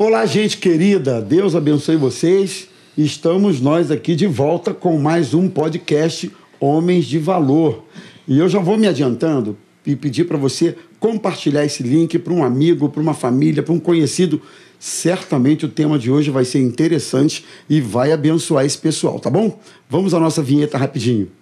Olá, gente querida. Deus abençoe vocês. Estamos nós aqui de volta com mais um podcast Homens de Valor. E eu já vou me adiantando e pedir para você compartilhar esse link para um amigo, para uma família, para um conhecido. Certamente o tema de hoje vai ser interessante e vai abençoar esse pessoal, tá bom? Vamos à nossa vinheta rapidinho.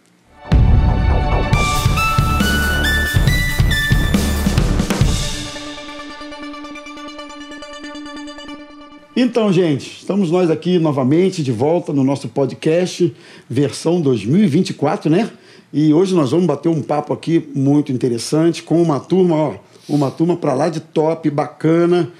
Então, gente, estamos nós aqui novamente de volta no nosso podcast versão 2024, né? E hoje nós vamos bater um papo aqui muito interessante com uma turma, ó, uma turma para lá de top, bacana,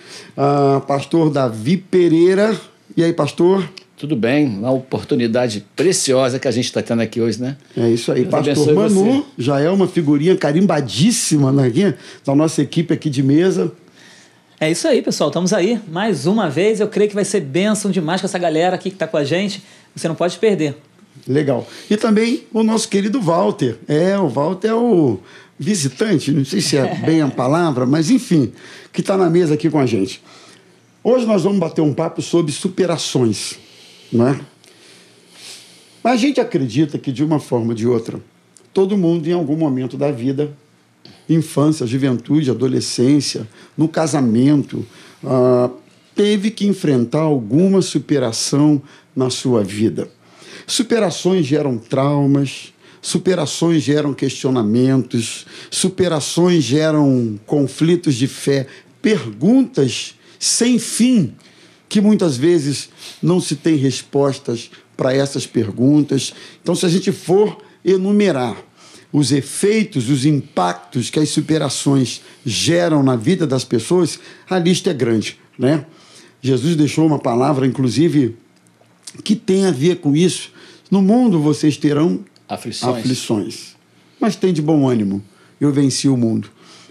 pastor Davi Pereira. E aí, pastor? Tudo bem, uma oportunidade preciosa que a gente está tendo aqui hoje, né? É isso aí, pastor Manu, você já é uma figurinha carimbadíssima, né, da nossa equipe aqui de mesa. É isso aí, pessoal. Estamos aí mais uma vez. Eu creio que vai ser bênção demais com essa galera aqui que está com a gente. Você não pode perder. Legal. E também o nosso querido Walter. O Walter é o visitante, não sei se é bem a palavra, mas enfim, que está na mesa aqui com a gente. Hoje nós vamos bater um papo sobre superações, né? A gente acredita que, de uma forma ou de outra, todo mundo, em algum momento da vida, infância, juventude, adolescência, no casamento, teve que enfrentar alguma superação na sua vida. Superações geram traumas, superações geram questionamentos, superações geram conflitos de fé, perguntas sem fim, que muitas vezes não se tem respostas para essas perguntas. Então, se a gente for enumerar os efeitos, os impactos que as superações geram na vida das pessoas, a lista é grande, né? Jesus deixou uma palavra, inclusive, que tem a ver com isso. No mundo vocês terão aflições, mas tem de bom ânimo. Eu venci o mundo.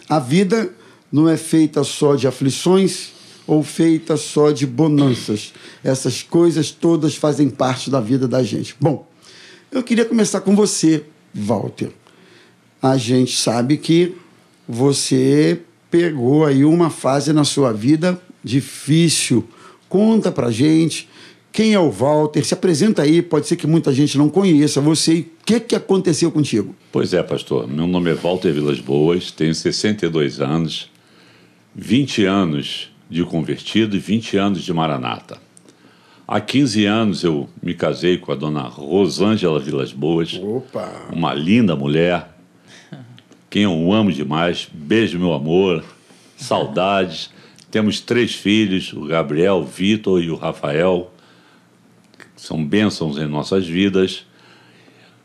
A vida não é feita só de aflições ou feita só de bonanças. Essas coisas todas fazem parte da vida da gente. Bom, eu queria começar com você, Walter. A gente sabe que você pegou aí uma fase na sua vida difícil. Conta pra gente quem é o Walter, se apresenta aí, pode ser que muita gente não conheça você e o que aconteceu contigo. Pois é, pastor, meu nome é Walter Vilas Boas, tenho 62 anos, 20 anos de convertido e 20 anos de Maranata. Há 15 anos eu me casei com a dona Rosângela Vilas Boas. Opa. Uma linda mulher, quem eu amo demais, beijo meu amor, saudades. Temos 3 filhos, o Gabriel, o Vitor e o Rafael, que são bênçãos em nossas vidas.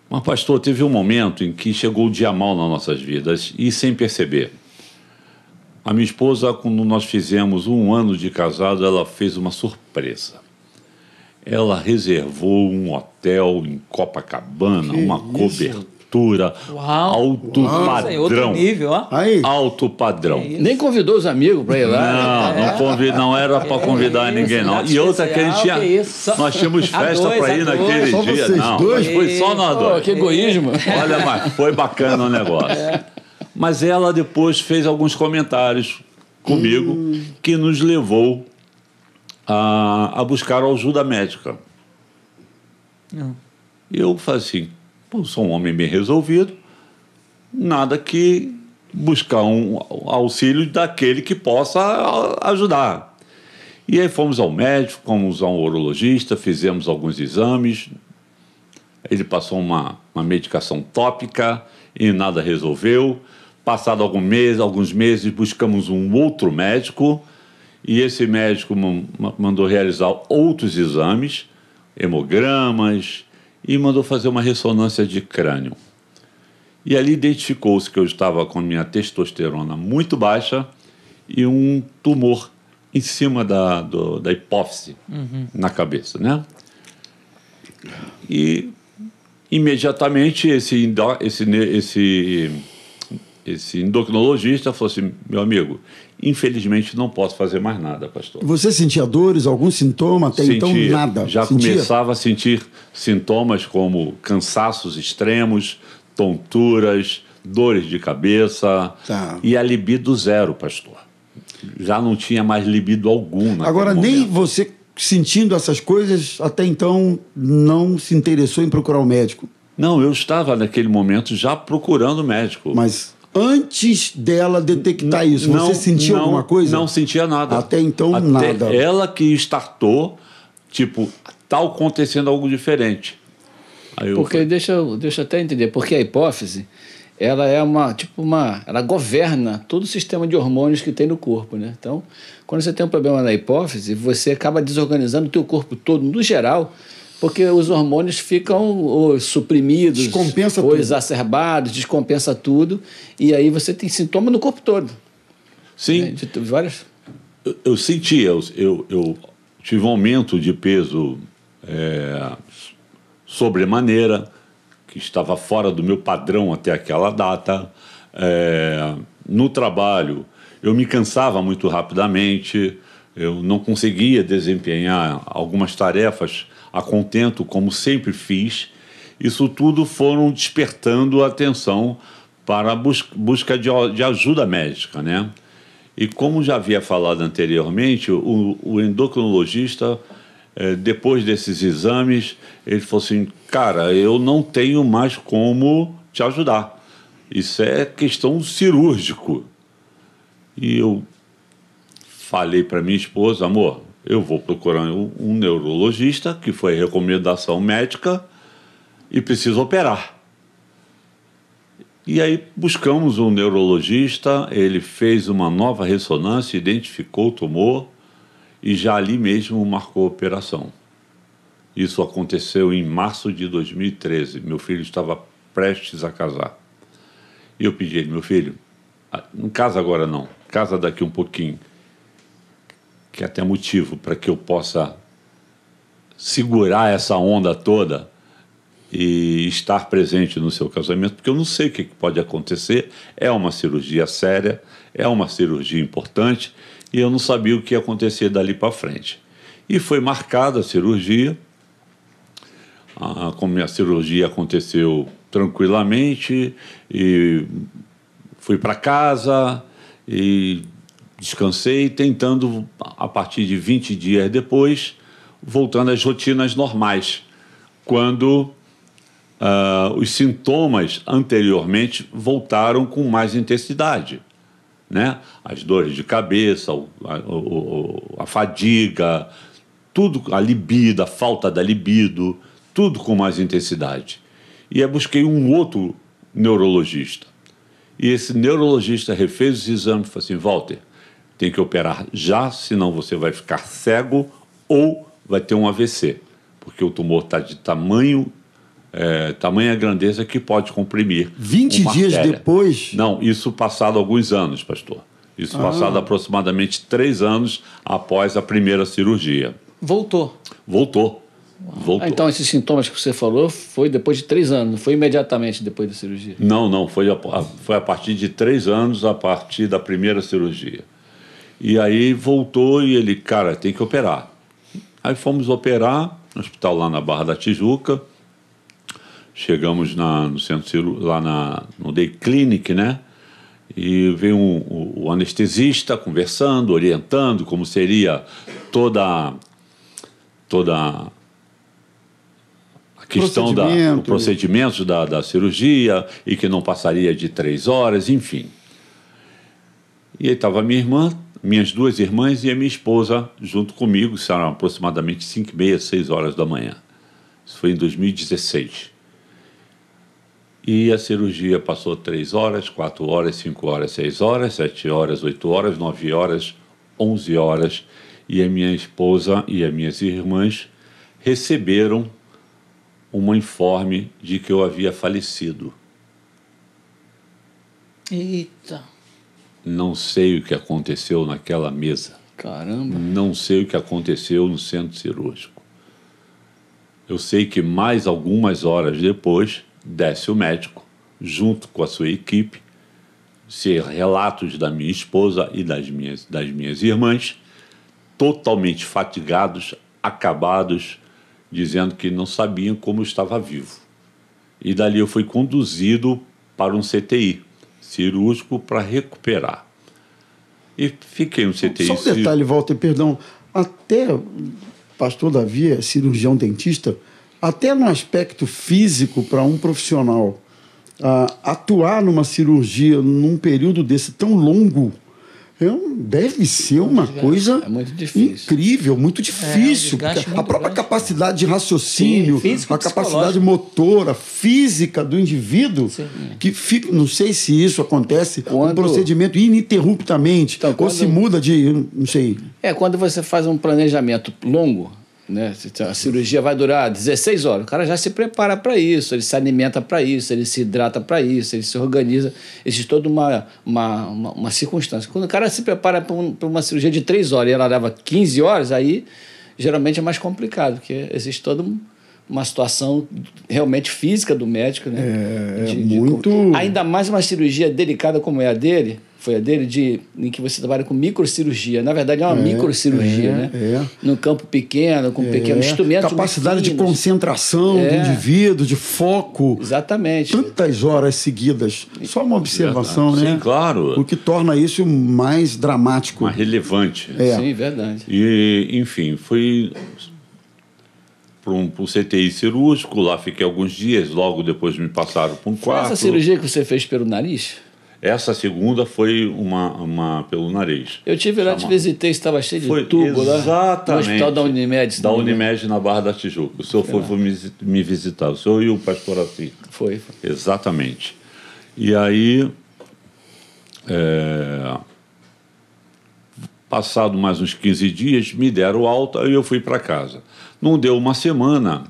Mas, pastor, teve um momento em que chegou o dia mal nas nossas vidas e sem perceber. A minha esposa, quando nós fizemos um ano de casado, ela fez uma surpresa. Ela reservou um hotel em Copacabana, uma cobertura. Uau, alto, uau, padrão, é outro nível, ó. Aí. Alto padrão. Nem convidou os amigos para ir lá. Não, não era para convidar ninguém, não. E outra que ele tinha. Nós tínhamos festa para ir naquele dia. Não, mas foi só nós dois. Que egoísmo. Olha, mas foi bacana o negócio. Mas ela depois fez alguns comentários comigo que nos levou a buscar ajuda médica. Eu falei assim: pô, sou um homem bem resolvido, nada que buscar um auxílio daquele que possa ajudar. E aí fomos ao médico, fomos a um urologista, fizemos alguns exames, ele passou uma medicação tópica e nada resolveu. Passado alguns meses, buscamos um outro médico e esse médico mandou realizar outros exames, hemogramas, e mandou fazer uma ressonância de crânio. E ali identificou-se que eu estava com a minha testosterona muito baixa e um tumor em cima da hipófise, na cabeça, né? E imediatamente esse endocrinologista falou assim: meu amigo, infelizmente não posso fazer mais nada, pastor. Você sentia dores, algum sintoma? Até sentia, então nada. Já sentia? Começava a sentir sintomas como cansaços extremos, tonturas, dores de cabeça, tá. E a libido zero, pastor. já não tinha mais libido alguma. Agora, nem você sentindo essas coisas, até então, não se interessou em procurar um médico? Não, eu estava naquele momento já procurando médico. Mas antes dela detectar isso, você sentia alguma coisa? Não sentia nada. Até então, nada. Ela que startou, tipo, está acontecendo algo diferente. Aí porque, deixa eu até entender, porque a hipófise, ela é uma, tipo uma... Ela governa todo o sistema de hormônios que tem no corpo, né? Então, quando você tem um problema na hipófise, você acaba desorganizando o teu corpo todo, no geral, porque os hormônios ficam ou suprimidos, descompensa ou tudo, exacerbados, descompensa tudo, e aí você tem sintoma no corpo todo. Sim. Né? De várias... Eu senti, eu tive um aumento de peso sobremaneira, que estava fora do meu padrão até aquela data. No trabalho, eu me cansava muito rapidamente, eu não conseguia desempenhar algumas tarefas a contento, como sempre fiz. Isso tudo foram despertando a atenção para a busca de ajuda médica, né? E como já havia falado anteriormente, o endocrinologista... depois desses exames, ele falou assim, cara, eu não tenho mais como te ajudar. Isso é questão cirúrgico. E eu falei para minha esposa, amor, eu vou procurar um neurologista, que foi recomendação médica, e preciso operar. E aí buscamos um neurologista, ele fez uma nova ressonância, identificou o tumor, e já ali mesmo marcou a operação. Isso aconteceu em março de 2013. Meu filho estava prestes a casar. E eu pedi a ele, meu filho, não casa agora não, casa daqui um pouquinho, que é até motivo para que eu possa segurar essa onda toda e estar presente no seu casamento, porque eu não sei o que pode acontecer. É uma cirurgia séria, é uma cirurgia importante, e eu não sabia o que ia acontecer dali para frente. E foi marcada a cirurgia, como a cirurgia aconteceu tranquilamente, e fui para casa, e descansei, tentando, a partir de 20 dias depois, voltando às rotinas normais, quando os sintomas anteriormente voltaram com mais intensidade. Né? As dores de cabeça, a fadiga, tudo, a libido, a falta da libido, tudo com mais intensidade. E aí busquei um outro neurologista. E esse neurologista refez os exames e falou assim, Walter, tem que operar já, senão você vai ficar cego ou vai ter um AVC, porque o tumor está de tamanho... tamanha grandeza que pode comprimir 20 dias depois? Não, isso passado alguns anos, pastor. Isso passado aproximadamente 3 anos após a primeira cirurgia. Voltou. Então esses sintomas que você falou foi depois de 3 anos, não foi imediatamente depois da cirurgia? Não, foi a partir de 3 anos, a partir da primeira cirurgia. E aí voltou e ele, cara, tem que operar. Aí fomos operar no hospital lá na Barra da Tijuca. Chegamos no centro cirúrgico, lá no Day Clinic, né? E veio o anestesista conversando, orientando como seria toda a questão do procedimento da cirurgia, e que não passaria de 3 horas, enfim. E aí estava minha irmã, minhas 2 irmãs e a minha esposa junto comigo, que eram aproximadamente 5h30, 6 horas da manhã. Isso foi em 2016. E a cirurgia passou 3 horas, 4 horas, 5 horas, 6 horas, 7 horas, 8 horas, 9 horas, 11 horas. E a minha esposa e as minhas irmãs receberam um informe de que eu havia falecido. Eita! Não sei o que aconteceu naquela mesa. Caramba! Não sei o que aconteceu no centro cirúrgico. Eu sei que mais algumas horas depois... desce o médico, junto com a sua equipe, ser relatos da minha esposa e das minhas irmãs, totalmente fatigados, acabados, dizendo que não sabiam como eu estava vivo. E dali eu fui conduzido para um CTI cirúrgico para recuperar. e fiquei no CTI. Só um detalhe, Walter, perdão. Até pastor Davi é cirurgião dentista, até no aspecto físico para um profissional atuar numa cirurgia num período desse tão longo, deve ser uma coisa incrível, muito difícil. A própria capacidade de raciocínio, a capacidade motora, física do indivíduo, que fica, não sei se isso acontece, um procedimento ininterruptamente, ou se muda de, não sei. É, quando você faz um planejamento longo, né? A cirurgia vai durar 16 horas. O cara já se prepara para isso, ele se alimenta para isso, ele se hidrata para isso, ele se organiza. Existe toda uma circunstância. Quando o cara se prepara para uma cirurgia de 3 horas e ela leva 15 horas, aí geralmente é mais complicado, porque existe toda uma situação realmente física do médico, né? Ainda mais uma cirurgia delicada como é a dele. Foi a dele, em que você trabalha com microcirurgia. Na verdade, é uma microcirurgia, né? É. Num campo pequeno, com pequenos instrumentos. Capacidade de concentração do indivíduo, de foco. Exatamente. Tantas horas seguidas. Só uma observação, né? Sim, claro. O que torna isso mais dramático. Mais relevante. É. Sim, verdade. E, enfim, fui para um CTI cirúrgico, lá fiquei alguns dias, logo depois me passaram para um quarto. Foi essa cirurgia que você fez pelo nariz? Essa segunda foi uma pelo nariz. Eu tive lá, te visitei, estava cheio de tubo lá. Exatamente. No hospital da Unimed. Da Unimed, na Barra da Tijuca. O senhor foi me visitar, o senhor e o pastor assim. Foi. Exatamente. E aí, passado mais uns 15 dias, me deram alta e eu fui para casa. Não deu uma semana.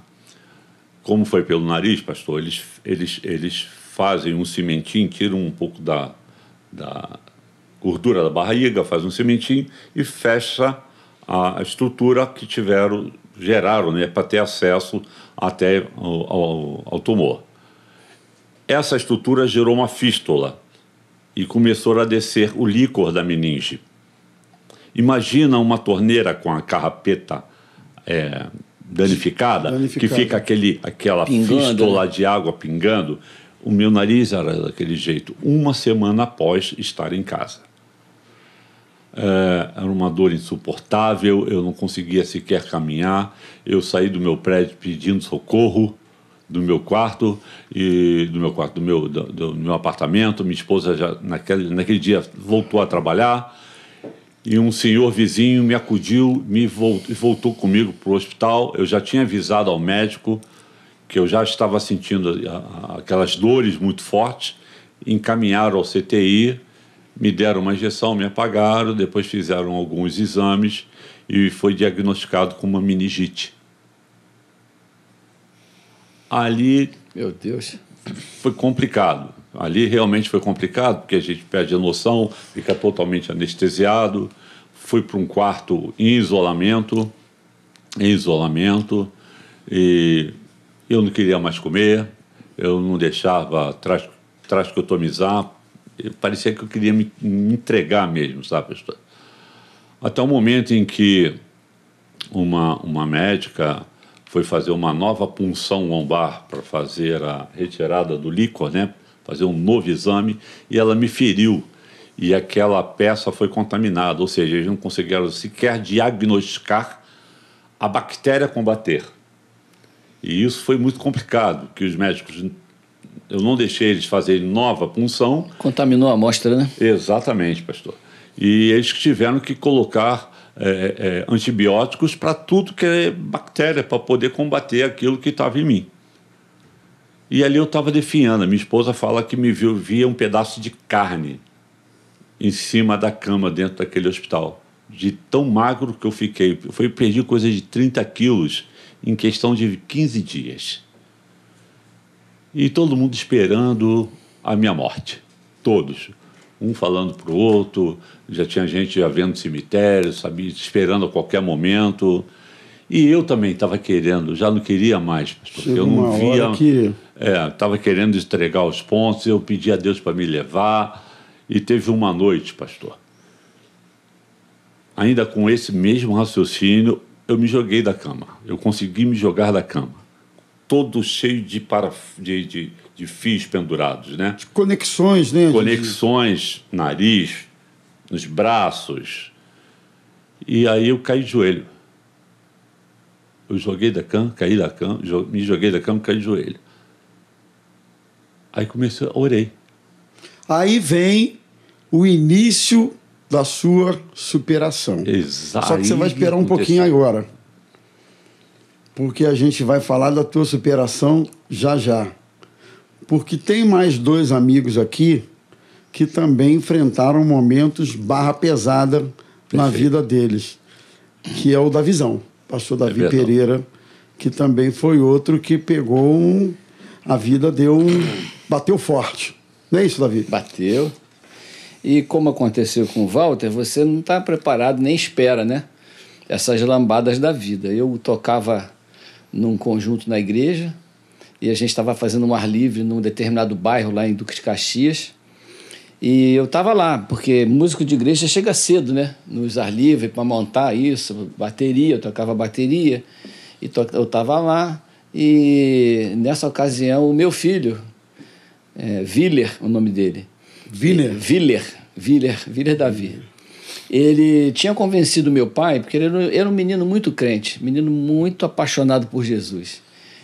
Como foi pelo nariz, pastor, eles fazem um cimentinho, tiram um pouco da gordura da barriga, fazem um cimentinho e fecha a estrutura que geraram, né, para ter acesso até ao tumor. Essa estrutura gerou uma fístula e começou a descer o líquor da meninge. Imagina uma torneira com a carrapeta danificada, que fica aquela pingando, fístula, né, de água pingando. O meu nariz era daquele jeito, uma semana após estar em casa. Era uma dor insuportável, eu não conseguia sequer caminhar. Eu saí do meu prédio pedindo socorro do meu quarto, do meu apartamento. Minha esposa, já naquele dia, voltou a trabalhar. E um senhor vizinho me acudiu, voltou comigo para o hospital. Eu já tinha avisado ao médico que eu já estava sentindo aquelas dores muito fortes. Encaminharam ao CTI, me deram uma injeção, me apagaram, depois fizeram alguns exames e foi diagnosticado com uma meningite. Ali... Meu Deus! Foi complicado. Ali realmente foi complicado, porque a gente perde a noção, fica totalmente anestesiado. Fui para um quarto em isolamento, e... eu não queria mais comer, eu não deixava trascotomizar, parecia que eu queria me entregar mesmo, sabe, pastor? Até o momento em que uma médica foi fazer uma nova punção lombar para fazer a retirada do líquor, né? Fazer um novo exame, e ela me feriu. E aquela peça foi contaminada, ou seja, eles não conseguiram sequer diagnosticar a bactéria combater. E isso foi muito complicado, que os médicos... Eu não deixei eles fazerem nova punção. Contaminou a amostra, né? Exatamente, pastor. E eles tiveram que colocar antibióticos para tudo que é bactéria, para poder combater aquilo que estava em mim. E ali eu estava definhando. Minha esposa fala que me via um pedaço de carne em cima da cama dentro daquele hospital. De tão magro que eu fiquei. Eu perdi coisa de 30 quilos. Em questão de 15 dias. E todo mundo esperando a minha morte. Todos. Um falando para o outro. Já tinha gente já vendo cemitério, sabia, esperando a qualquer momento. E eu também estava querendo, já não queria mais. Porque eu não via... Estava querendo entregar os pontos, eu pedi a Deus para me levar. E teve uma noite, pastor. Ainda com esse mesmo raciocínio, eu me joguei da cama. Eu consegui me jogar da cama. Todo cheio de fios pendurados, né? De conexões, né? Nariz, nos braços. E aí eu caí de joelho. Eu joguei da cama, caí da cama, me joguei da cama, caí de joelho. Aí comecei, orei. Aí vem o início da sua superação. Exato. Só que você vai esperar um pouquinho agora, porque a gente vai falar da tua superação já já. Porque tem mais dois amigos aqui que também enfrentaram momentos barra pesada. Perfeito. Na vida deles, que é o da visão. Pastor Davi Pereira, que também foi outro que pegou um... A vida deu um... Bateu forte. Não é isso, Davi? Bateu. E como aconteceu com o Walter, você não está preparado, nem espera, né? Essas lambadas da vida. Eu tocava num conjunto na igreja e a gente estava fazendo um ar livre num determinado bairro lá em Duque de Caxias. E eu estava lá, porque músico de igreja chega cedo, né? Nos ar livre, para montar isso, bateria, eu tocava bateria. E eu estava lá e, nessa ocasião, o meu filho, Willer, o nome dele. Willer Davi. Ele tinha convencido meu pai, porque ele era um menino muito crente, menino muito apaixonado por Jesus.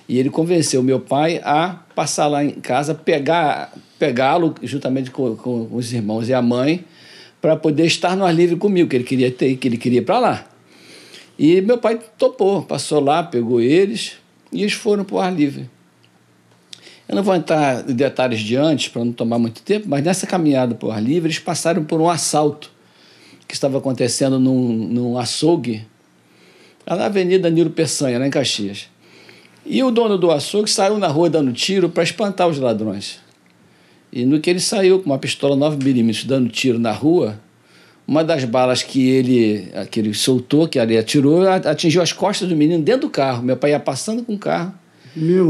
E ele convenceu meu pai a passar lá em casa, pegá-lo juntamente com os irmãos e a mãe, para poder estar no ar livre comigo, que ele queria ter, que ele queria ir para lá. E meu pai topou, passou lá, pegou eles, e eles foram para o ar livre. Eu não vou entrar em detalhes de antes, para não tomar muito tempo, mas nessa caminhada para o ar livre, eles passaram por um assalto que estava acontecendo num açougue, lá na Avenida Nilo Peçanha, lá em Caxias. E o dono do açougue saiu na rua dando tiro para espantar os ladrões. E no que ele saiu com uma pistola 9mm dando tiro na rua, uma das balas que ele soltou, que ele atirou, atingiu as costas do menino dentro do carro. Meu pai ia passando com o carro.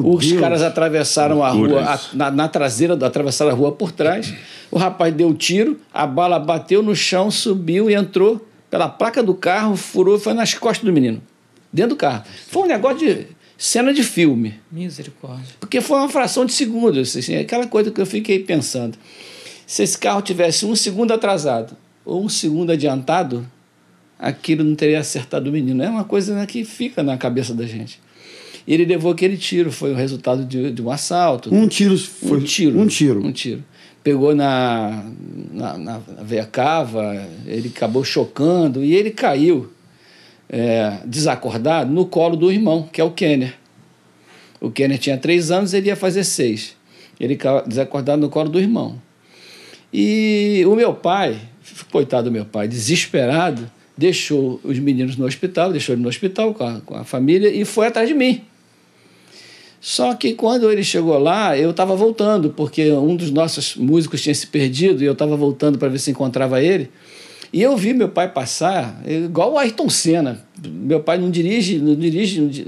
Os caras atravessaram a rua, na traseira, atravessaram a rua por trás. O rapaz deu o tiro, a bala bateu no chão, subiu e entrou pela placa do carro, furou e foi nas costas do menino, dentro do carro. Foi um negócio de cena de filme. Misericórdia. Porque foi uma fração de segundo, assim, aquela coisa que eu fiquei pensando. Se esse carro tivesse um segundo atrasado ou um segundo adiantado, aquilo não teria acertado o menino. É uma coisa, né, que fica na cabeça da gente. E ele levou aquele tiro, foi o resultado de um assalto. Um tiro. Pegou na veia cava, ele acabou chocando e ele caiu desacordado no colo do irmão, que é o Kenner. O Kenner tinha 3 anos, ele ia fazer 6. Ele caiu desacordado no colo do irmão. E o meu pai, coitado do meu pai, desesperado, deixou os meninos no hospital, deixou ele no hospital com a família e foi atrás de mim. Só que quando ele chegou lá, eu estava voltando, porque um dos nossos músicos tinha se perdido e eu estava voltando para ver se encontrava ele. E eu vi meu pai passar, igual o Ayrton Senna. Meu pai não dirige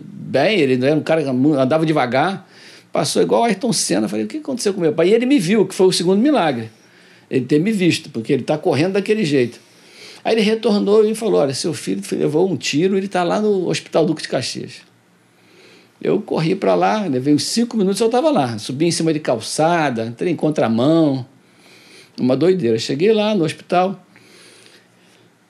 bem, ele era um cara que andava devagar. Passou igual o Ayrton Senna. Falei, o que aconteceu com meu pai? E ele me viu, que foi o segundo milagre. Ele ter me visto, porque ele está correndo daquele jeito. Aí ele retornou e falou, olha, seu filho levou um tiro, ele está lá no Hospital Duque de Caxias. Eu corri para lá, levei uns 5 minutos, eu estava lá. Subi em cima de calçada, entrei em contramão, uma doideira. Cheguei lá no hospital,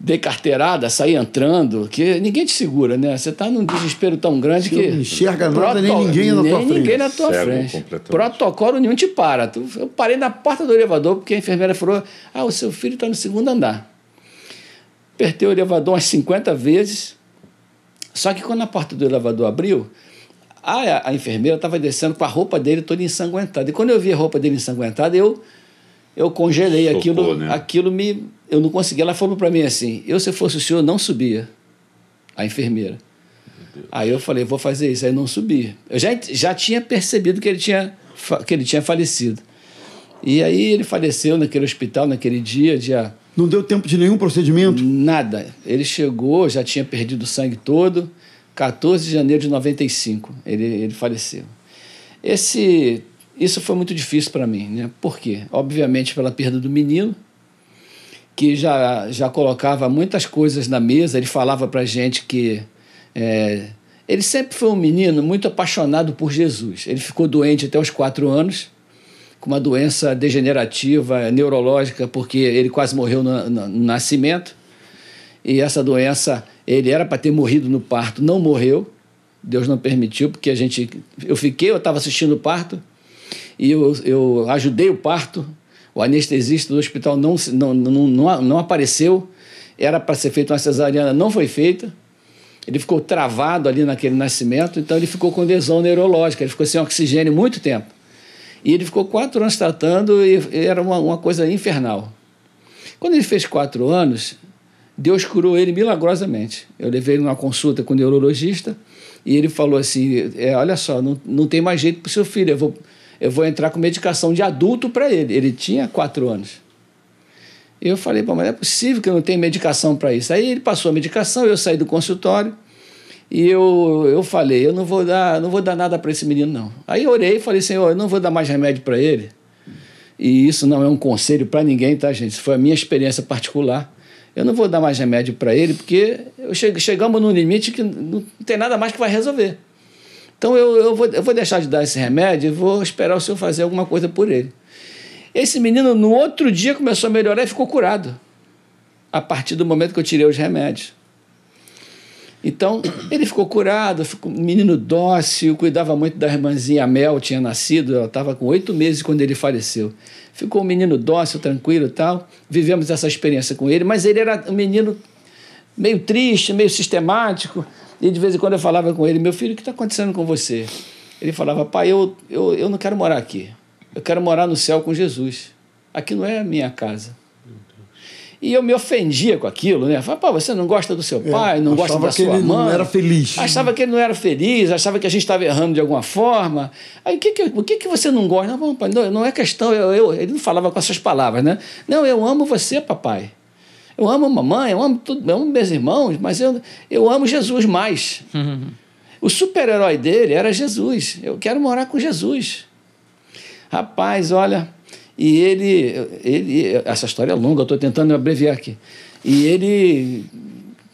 dei carteirada, saí entrando, que ninguém te segura, né? Você está num desespero tão grande que não enxerga nada, nem ninguém na tua frente. Nem ninguém na tua frente. Protocolo nenhum te para. Eu parei na porta do elevador, porque a enfermeira falou, ah, o seu filho está no segundo andar. Apertei o elevador umas 50 vezes, só que quando a porta do elevador abriu, a enfermeira estava descendo com a roupa dele toda ensanguentada. E quando eu vi a roupa dele ensanguentada, eu congelei. Socou, aquilo, né? Eu não conseguia. Ela falou para mim assim, se fosse o senhor, não subia, a enfermeira. Aí eu falei, vou fazer isso, aí não subi. Eu já tinha percebido que ele tinha falecido. E aí ele faleceu naquele hospital, naquele dia... Não deu tempo de nenhum procedimento? Nada. Ele chegou, já tinha perdido o sangue todo. 14 de janeiro de 95, ele faleceu. Isso foi muito difícil para mim, né? Por quê? Obviamente pela perda do menino, que já colocava muitas coisas na mesa. Ele falava para a gente que... ele sempre foi um menino muito apaixonado por Jesus. Ele ficou doente até os 4 anos. com uma doença degenerativa, neurológica, porque ele quase morreu no nascimento. E essa doença, ele era para ter morrido no parto, não morreu. Deus não permitiu, porque eu estava assistindo o parto e eu ajudei o parto. O anestesista do hospital não apareceu. Era para ser feita uma cesariana, não foi feita. Ele ficou travado ali naquele nascimento, então ele ficou com lesão neurológica, ele ficou sem oxigênio muito tempo. E ele ficou 4 anos tratando e era uma coisa infernal. Quando ele fez 4 anos, Deus curou ele milagrosamente. Eu levei ele numa consulta com o neurologista e ele falou assim, olha só, não tem mais jeito para o seu filho, eu vou entrar com medicação de adulto para ele. Ele tinha 4 anos. Eu falei, mas é possível que eu não tenha medicação para isso. Aí ele passou a medicação, eu saí do consultório e eu falei, eu não vou dar nada para esse menino, não. Aí eu orei e falei, Senhor, eu não vou dar mais remédio para ele. E isso não é um conselho para ninguém, tá, gente? Isso foi a minha experiência particular. Eu não vou dar mais remédio para ele porque chegamos num limite que não tem nada mais que vai resolver. Então eu vou deixar de dar esse remédio e vou esperar o Senhor fazer alguma coisa por ele. Esse menino, no outro dia, começou a melhorar e ficou curado, a partir do momento que eu tirei os remédios. Então, ele ficou curado, um menino dócil, cuidava muito da irmãzinha Mel, tinha nascido, ela estava com 8 meses quando ele faleceu. Ficou um menino dócil, tranquilo e tal, vivemos essa experiência com ele, mas ele era um menino meio triste, meio sistemático, e de vez em quando eu falava com ele, meu filho, o que está acontecendo com você? Ele falava, pai, eu não quero morar aqui. Eu quero morar no céu com Jesus. Aqui não é a minha casa. E eu me ofendia com aquilo, né? Falava, pô, você não gosta do seu pai, não gosta da sua mãe. Achava que ele não era feliz. Achava que ele não era feliz, achava que a gente estava errando de alguma forma. Aí, o que você não gosta? Não, pai, não é questão. Ele não falava com essas palavras, né? Não, eu amo você, papai. Eu amo mamãe, eu amo tudo, eu amo meus irmãos, mas eu amo Jesus mais. O super-herói dele era Jesus. Eu quero morar com Jesus. Rapaz, olha, e ele essa história é longa, eu estou tentando abreviar aqui, e ele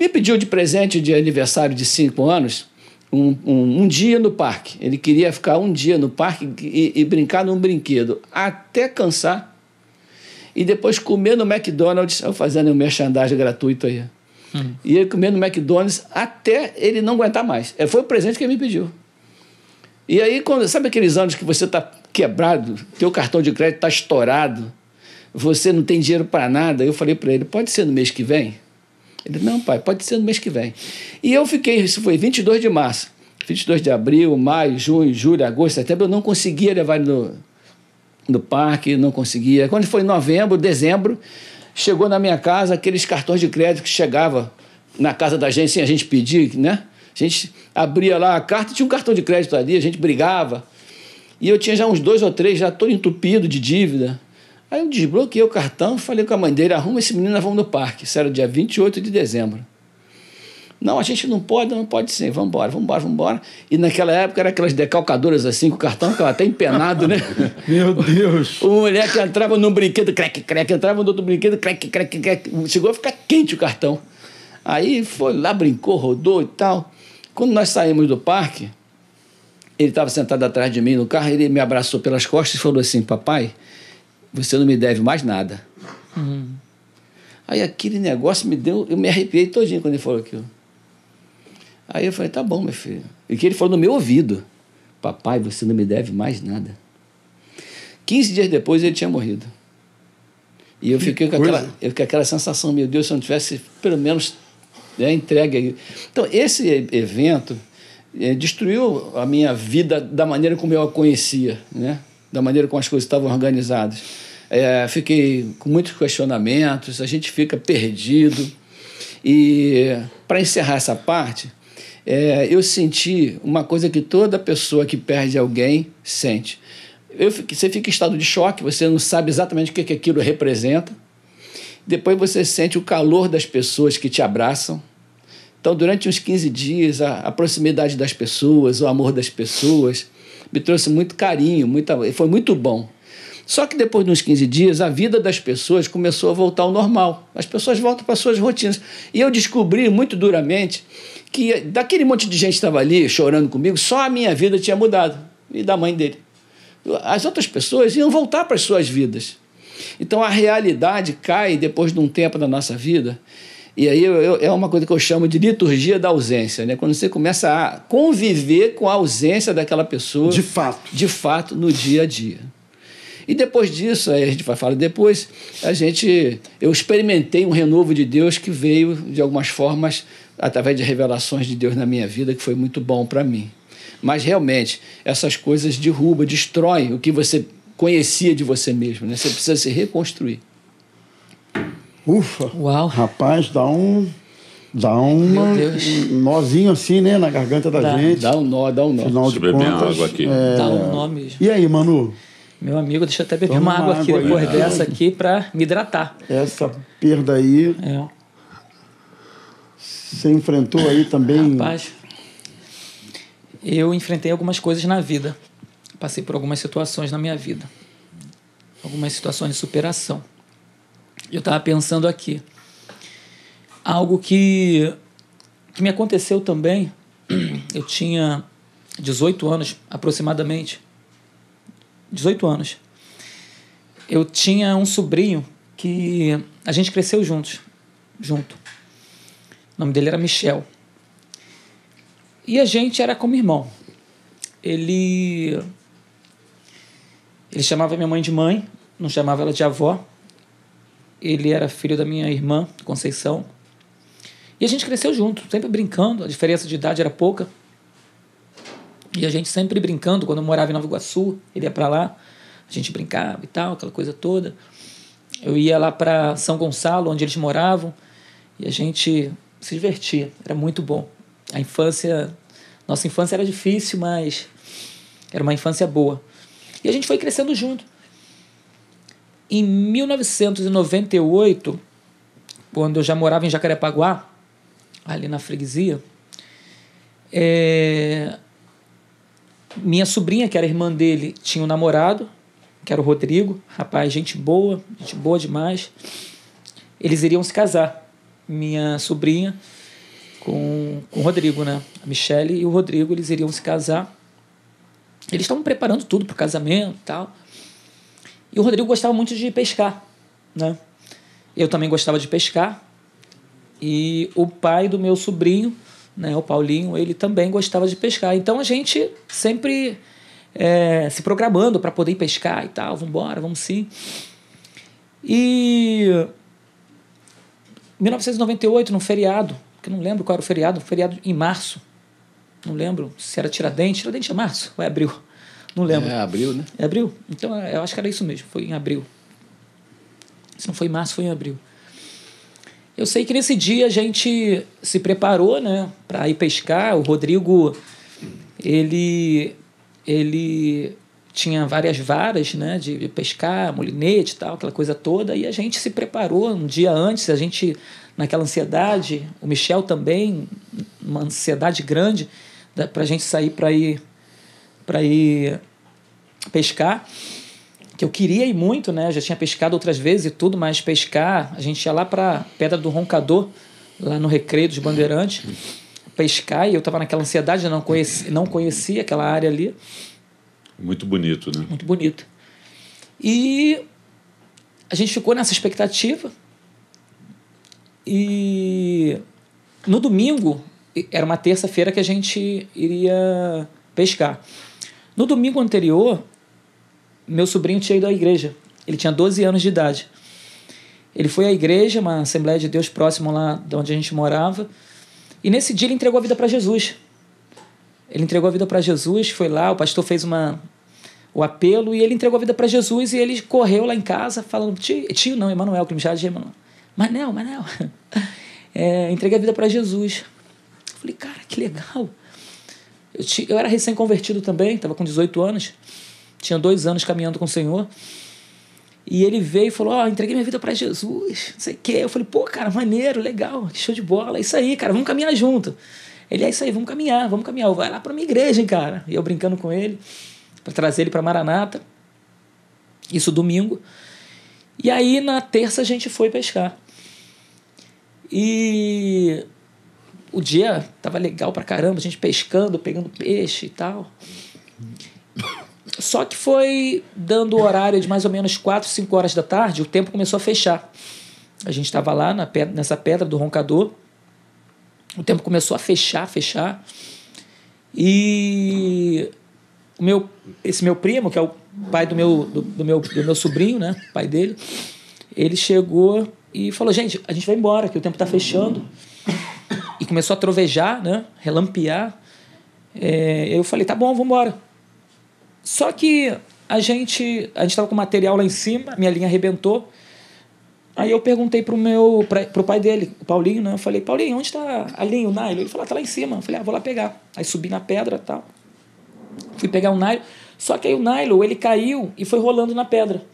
me pediu de presente de aniversário de 5 anos, um dia no parque. Ele queria ficar um dia no parque e brincar num brinquedo, até cansar, e depois comer no McDonald's, eu fazendo um merchandising gratuito aí, e ele comer no McDonald's até ele não aguentar mais. Foi o presente que ele me pediu. E aí, sabe aqueles anos que você está quebrado, teu cartão de crédito está estourado, você não tem dinheiro para nada? Eu falei para ele, pode ser no mês que vem? Ele, não, pai, pode ser no mês que vem. E eu fiquei, isso foi 22 de março, 22 de abril, maio, junho, julho, agosto, setembro, eu não conseguia levar ele no parque, não conseguia. Quando foi em novembro, dezembro, chegou na minha casa aqueles cartões de crédito que chegavam na casa da gente sem a gente pedir, né? A gente abria lá a carta, tinha um cartão de crédito ali, a gente brigava. E eu tinha já uns 2 ou 3, já todo entupido de dívida. Aí eu desbloqueei o cartão, falei com a mãe dele, arruma esse menino, nós vamos no parque. Isso era dia 28 de dezembro. Não, a gente não pode sim, vamos embora. E naquela época era aquelas decalcadoras assim, com o cartão ficava até empenado, né? Meu Deus! O moleque entrava num brinquedo, creque, creque, entrava no outro brinquedo, creque, creque, creque. Chegou a ficar quente o cartão. Aí foi lá, brincou, rodou e tal. Quando nós saímos do parque, ele estava sentado atrás de mim no carro, ele me abraçou pelas costas e falou assim, papai, você não me deve mais nada. Aí aquele negócio eu me arrepiei todinho quando ele falou aquilo. Aí eu falei, tá bom, meu filho. E que ele falou no meu ouvido, papai, você não me deve mais nada. 15 dias depois ele tinha morrido. E eu fiquei com aquela sensação, meu Deus, se eu não tivesse pelo menos... entregue. Então, esse evento destruiu a minha vida da maneira como eu a conhecia, né? Da maneira como as coisas estavam organizadas. Fiquei com muitos questionamentos, a gente fica perdido. E, para encerrar essa parte, eu senti uma coisa que toda pessoa que perde alguém sente. Você fica em estado de choque, você não sabe exatamente o que aquilo representa. Depois você sente o calor das pessoas que te abraçam. Então, durante uns 15 dias, a proximidade das pessoas, o amor das pessoas, me trouxe muito carinho, foi muito bom. Só que depois de uns 15 dias, a vida das pessoas começou a voltar ao normal. As pessoas voltam para suas rotinas. E eu descobri muito duramente que daquele monte de gente que estava ali chorando comigo, só a minha vida tinha mudado, e da mãe dele. as outras pessoas iam voltar para as suas vidas. Então a realidade cai depois de um tempo da nossa vida. E aí é uma coisa que eu chamo de liturgia da ausência, né? Quando você começa a conviver com a ausência daquela pessoa... de fato, no dia a dia. E depois disso, aí a gente vai falar depois, eu experimentei um renovo de Deus que veio, de algumas formas, através de revelações de Deus na minha vida, que foi muito bom para mim. Mas, realmente, essas coisas derrubam, destroem o que você conhecia de você mesmo, né? Você precisa se reconstruir. Ufa! Uau! Rapaz, dá um nozinho assim, né? Na garganta da gente. Dá um nó. Afinal de contas, beber água aqui. Dá um nó mesmo. E aí, Manu? Meu amigo, deixa eu até beber uma água aqui depois dessa aqui para me hidratar. Essa perda aí... Você enfrentou aí também... Rapaz, eu enfrentei algumas coisas na vida. Passei por algumas situações na minha vida. Algumas situações de superação. Eu estava pensando aqui. Algo que me aconteceu também. Eu tinha 18 anos, aproximadamente. 18 anos. Eu tinha um sobrinho que a gente cresceu junto. O nome dele era Michel. E a gente era como irmão. Ele chamava minha mãe de mãe, não chamava ela de avó. Ele era filho da minha irmã, Conceição. E a gente cresceu junto, sempre brincando. A diferença de idade era pouca. E a gente sempre brincando. Quando eu morava em Nova Iguaçu, ele ia para lá. A gente brincava e tal, aquela coisa toda. Eu ia lá para São Gonçalo, onde eles moravam. E a gente se divertia. Era muito bom. A infância... Nossa infância era difícil, mas... Era uma infância boa. E a gente foi crescendo junto. Em 1998, quando eu já morava em Jacarepaguá, ali na Freguesia, minha sobrinha, que era irmã dele, tinha um namorado, que era o Rodrigo, rapaz, gente boa demais. Eles iriam se casar, minha sobrinha com o Rodrigo, né? A Michele e o Rodrigo, eles iriam se casar. Eles estavam preparando tudo para o casamento e tal. E o Rodrigo gostava muito de pescar, né? Eu também gostava de pescar. E o pai do meu sobrinho, né, o Paulinho, ele também gostava de pescar. Então, a gente sempre se programando para poder ir pescar e tal. Vamos embora, vamos sim. E... 1998, num feriado, que eu não lembro qual era o feriado, em março. Não lembro se era Tiradentes. Tiradentes é março ou é abril? Não lembro. É abril, né? É abril? Então, eu acho que era isso mesmo. Foi em abril. Se não foi em março, foi em abril. Eu sei que nesse dia a gente se preparou, né? Para ir pescar. O Rodrigo, ele tinha várias varas, né? De pescar, molinete e tal, aquela coisa toda. E a gente se preparou um dia antes. A gente, naquela ansiedade, o Michel também, uma ansiedade grande para a gente sair para ir pescar, que eu queria ir muito, né? Eu já tinha pescado outras vezes e tudo, mas pescar, a gente ia lá para Pedra do Roncador, lá no Recreio de Bandeirantes, pescar, e eu estava naquela ansiedade, eu não conhecia aquela área ali. Muito bonito, né? Muito bonito. E a gente ficou nessa expectativa, e no domingo, era uma terça-feira que a gente iria pescar. No domingo anterior, meu sobrinho tinha ido à igreja. Ele tinha 12 anos de idade. Ele foi à igreja, uma Assembleia de Deus próximo lá de onde a gente morava. E nesse dia ele entregou a vida para Jesus. Ele entregou a vida para Jesus, foi lá, o pastor fez o apelo e ele entregou a vida para Jesus e ele correu lá em casa falando, tio não, Emanuel, que me chama de Emanuel. Manel. Entreguei a vida para Jesus. Eu falei, cara, que legal. Eu era recém-convertido também, estava com 18 anos, tinha 2 anos caminhando com o Senhor, e ele veio e falou, entreguei minha vida para Jesus, não sei o quê. Eu falei, pô, cara, maneiro, legal, show de bola, é isso aí, cara, vamos caminhar junto. Ele, é isso aí, vamos caminhar, vai lá para minha igreja, hein, cara. E eu brincando com ele, para trazer ele para Maranata, isso domingo. E aí, na terça, a gente foi pescar. E... O dia tava legal pra caramba, a gente pescando, pegando peixe e tal. Só que foi dando o horário de mais ou menos 4, 5 horas da tarde, o tempo começou a fechar. A gente estava lá na pedra, nessa pedra do Roncador, o tempo começou a fechar. E o meu, esse meu primo, que é o pai do meu sobrinho, né? O pai dele, ele chegou e falou: gente, a gente vai embora, que o tempo está fechando. E começou a trovejar, né? Relampear. Eu falei: tá bom, vamos embora. Só que a gente estava com material lá em cima, minha linha arrebentou. Aí eu perguntei pro pai dele, o Paulinho, né? Eu falei: Paulinho, onde está a linha, o nylon? Ele falou: tá lá em cima. Eu falei: vou lá pegar. Aí subi na pedra e tal. Fui pegar o nylon. Só que aí o nylon, ele caiu e foi rolando na pedra. Aí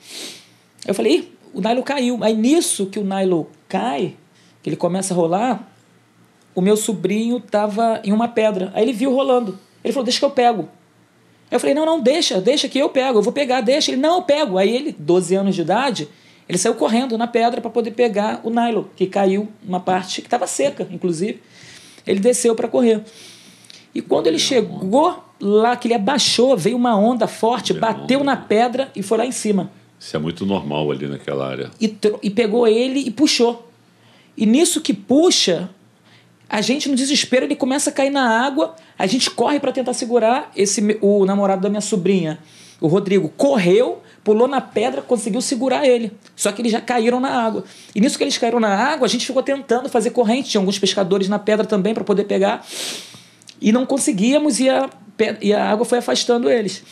eu falei: ih, o nylon caiu. Aí nisso que o nylon cai, que ele começa a rolar, o meu sobrinho estava em uma pedra. Aí ele viu rolando. Ele falou: deixa que eu pego. Eu falei: não, deixa que eu pego, eu vou pegar, deixa. Ele: não, eu pego. Aí ele, 12 anos de idade, ele saiu correndo na pedra para poder pegar o nylon, que caiu uma parte que estava seca, inclusive. Ele desceu para correr. E quando ele chegou lá, que ele abaixou, veio uma onda forte, bateu na pedra e foi lá em cima. Isso é muito normal ali naquela área. E pegou ele e puxou. E nisso que puxa, a gente, no desespero, ele começa a cair na água. A gente corre para tentar segurar. O namorado da minha sobrinha, o Rodrigo, correu, pulou na pedra, conseguiu segurar ele. Só que eles já caíram na água. E nisso que eles caíram na água, a gente ficou tentando fazer corrente. Tinha alguns pescadores na pedra também para poder pegar. E não conseguíamos, e a água foi afastando eles.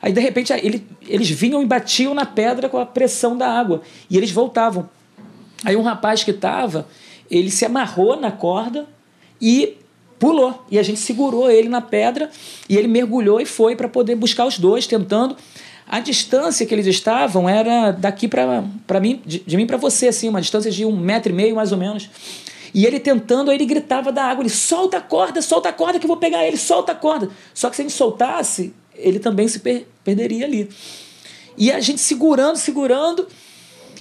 Aí, de repente, eles vinham e batiam na pedra com a pressão da água. E eles voltavam. Aí um rapaz que estava, ele se amarrou na corda e pulou, e a gente segurou ele na pedra, e ele mergulhou e foi para poder buscar os dois, tentando. A distância que eles estavam era daqui para mim, de mim para você, assim, uma distância de 1,5 metro, mais ou menos. E ele tentando, aí ele gritava da água, ele: solta a corda que eu vou pegar ele, solta a corda. Só que se a gente soltasse, ele também se perderia ali. E a gente segurando,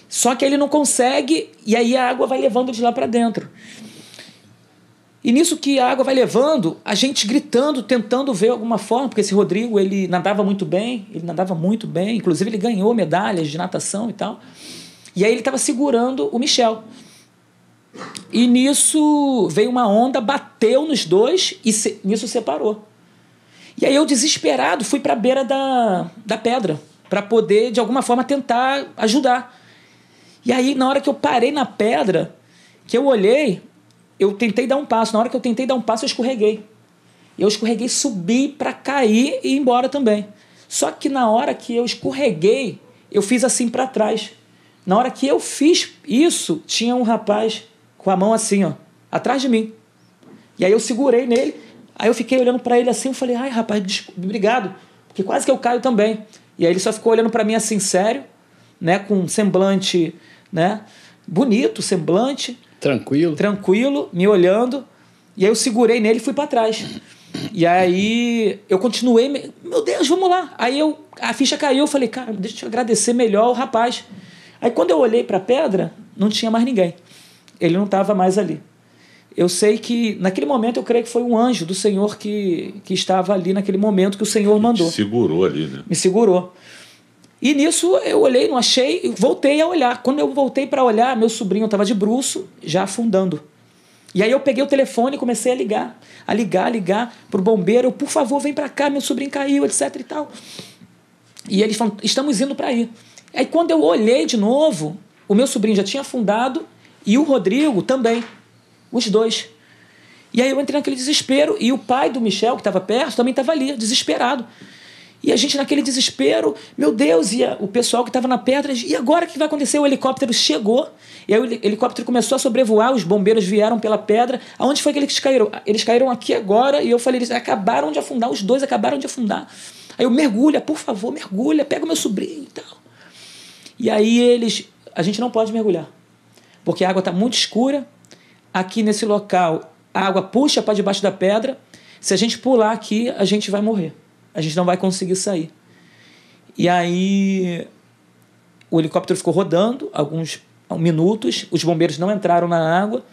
só que ele não consegue, e aí a água vai levando eles lá para dentro. E nisso que a água vai levando, a gente gritando, tentando ver alguma forma, porque esse Rodrigo, ele nadava muito bem, inclusive ele ganhou medalhas de natação e tal. E aí ele estava segurando o Michel. E nisso veio uma onda, bateu nos dois e nisso separou. E aí eu, desesperado, fui para a beira da pedra para poder, de alguma forma, tentar ajudar. E aí, na hora que eu parei na pedra, que eu olhei, eu tentei dar um passo. Na hora que eu tentei dar um passo, eu escorreguei. Eu escorreguei, subi para cair e ir embora também. Só que na hora que eu escorreguei, eu fiz assim para trás. Na hora que eu fiz isso, tinha um rapaz com a mão assim, ó, atrás de mim. E aí eu segurei nele, aí eu fiquei olhando para ele assim, eu falei: ai, rapaz, obrigado, porque quase que eu caio também. E aí ele só ficou olhando para mim assim, sério, né, com um semblante, né, bonito, semblante, Tranquilo, me olhando. E aí eu segurei nele e fui para trás. E aí eu continuei. Meu Deus, vamos lá. Aí a ficha caiu. Eu falei: cara, deixa eu agradecer melhor o rapaz. Aí quando eu olhei para a pedra, não tinha mais ninguém. Ele não estava mais ali. Eu sei que, naquele momento, eu creio que foi um anjo do Senhor que estava ali naquele momento, que o Senhor mandou. Me segurou ali, né? Me segurou. E nisso eu olhei, não achei, voltei a olhar. Quando eu voltei para olhar, meu sobrinho estava de bruço, já afundando. E aí eu peguei o telefone e comecei a ligar pro bombeiro. Eu: por favor, vem para cá, meu sobrinho caiu, etc e tal. E eles falam: estamos indo para aí. Aí quando eu olhei de novo, o meu sobrinho já tinha afundado e o Rodrigo também, os dois. E aí eu entrei naquele desespero, e o pai do Michel, que estava perto, também estava ali, desesperado. E a gente naquele desespero, meu Deus, e o pessoal que estava na pedra: e agora o que vai acontecer? O helicóptero chegou, e aí o helicóptero começou a sobrevoar, os bombeiros vieram pela pedra. Aonde foi que eles caíram? Eles caíram aqui agora. E eu falei: eles acabaram de afundar, os dois acabaram de afundar. Aí eu: mergulha, por favor, mergulha, pega o meu sobrinho e tal. E aí eles: a gente não pode mergulhar, porque a água está muito escura, aqui nesse local a água puxa para debaixo da pedra, se a gente pular aqui a gente vai morrer. A gente não vai conseguir sair. E aí o helicóptero ficou rodando alguns minutos, os bombeiros não entraram na água,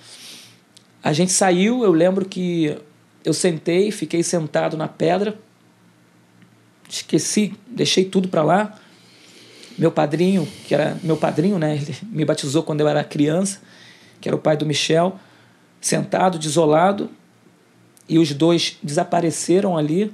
a gente saiu. Eu lembro que eu sentei, fiquei sentado na pedra, esqueci, deixei tudo para lá. Meu padrinho, que era meu padrinho, né? Ele me batizou quando eu era criança, que era o pai do Michel, sentado, desolado, e os dois desapareceram ali.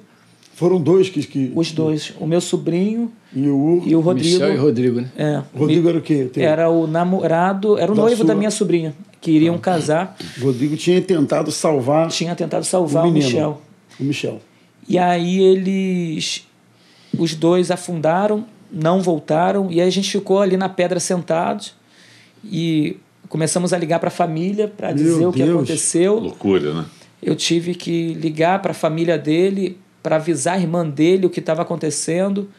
Foram dois que... Os dois. O meu sobrinho e o Rodrigo. Michel e Rodrigo, né? É. O Rodrigo era o quê? Era o namorado, era o noivo da minha sobrinha, que iriam casar. O Rodrigo tinha tentado salvar... o Michel. O Michel. E aí eles... Os dois afundaram, não voltaram, e aí a gente ficou ali na pedra sentados e começamos a ligar para a família para dizer o que aconteceu. Loucura, né? Eu tive que ligar para a família dele... para avisar a irmã dele o que estava acontecendo.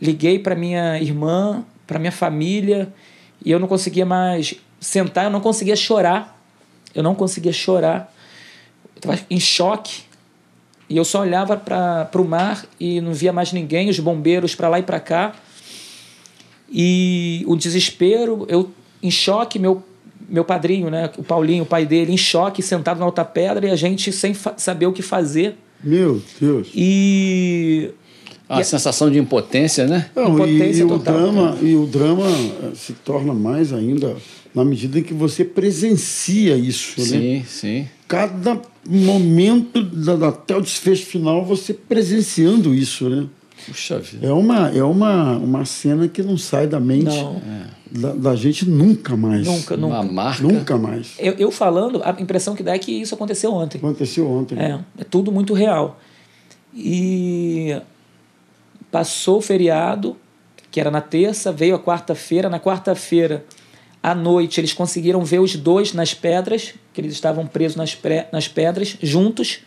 Liguei para minha irmã, para minha família, e eu não conseguia mais sentar, eu não conseguia chorar. Eu estava em choque, e eu só olhava para o mar e não via mais ninguém, os bombeiros para lá e para cá. E o desespero, eu em choque, meu padrinho, né, o Paulinho, o pai dele, em choque, sentado na outra pedra, e a gente sem saber o que fazer. Meu Deus. E... A sensação de impotência, né? Não, impotência total. O drama se torna mais ainda na medida em que você presencia isso, né? Sim, sim. Cada momento, até o desfecho final, você presenciando isso, né? Puxa vida. É uma cena que não sai da mente da gente nunca mais. Nunca. Uma marca. Nunca mais. Eu falando, a impressão que dá é que isso aconteceu ontem. É tudo muito real. E passou o feriado, que era na terça, veio a quarta-feira. Na quarta-feira, à noite, eles conseguiram ver os dois nas pedras, que eles estavam presos nas pedras, juntos.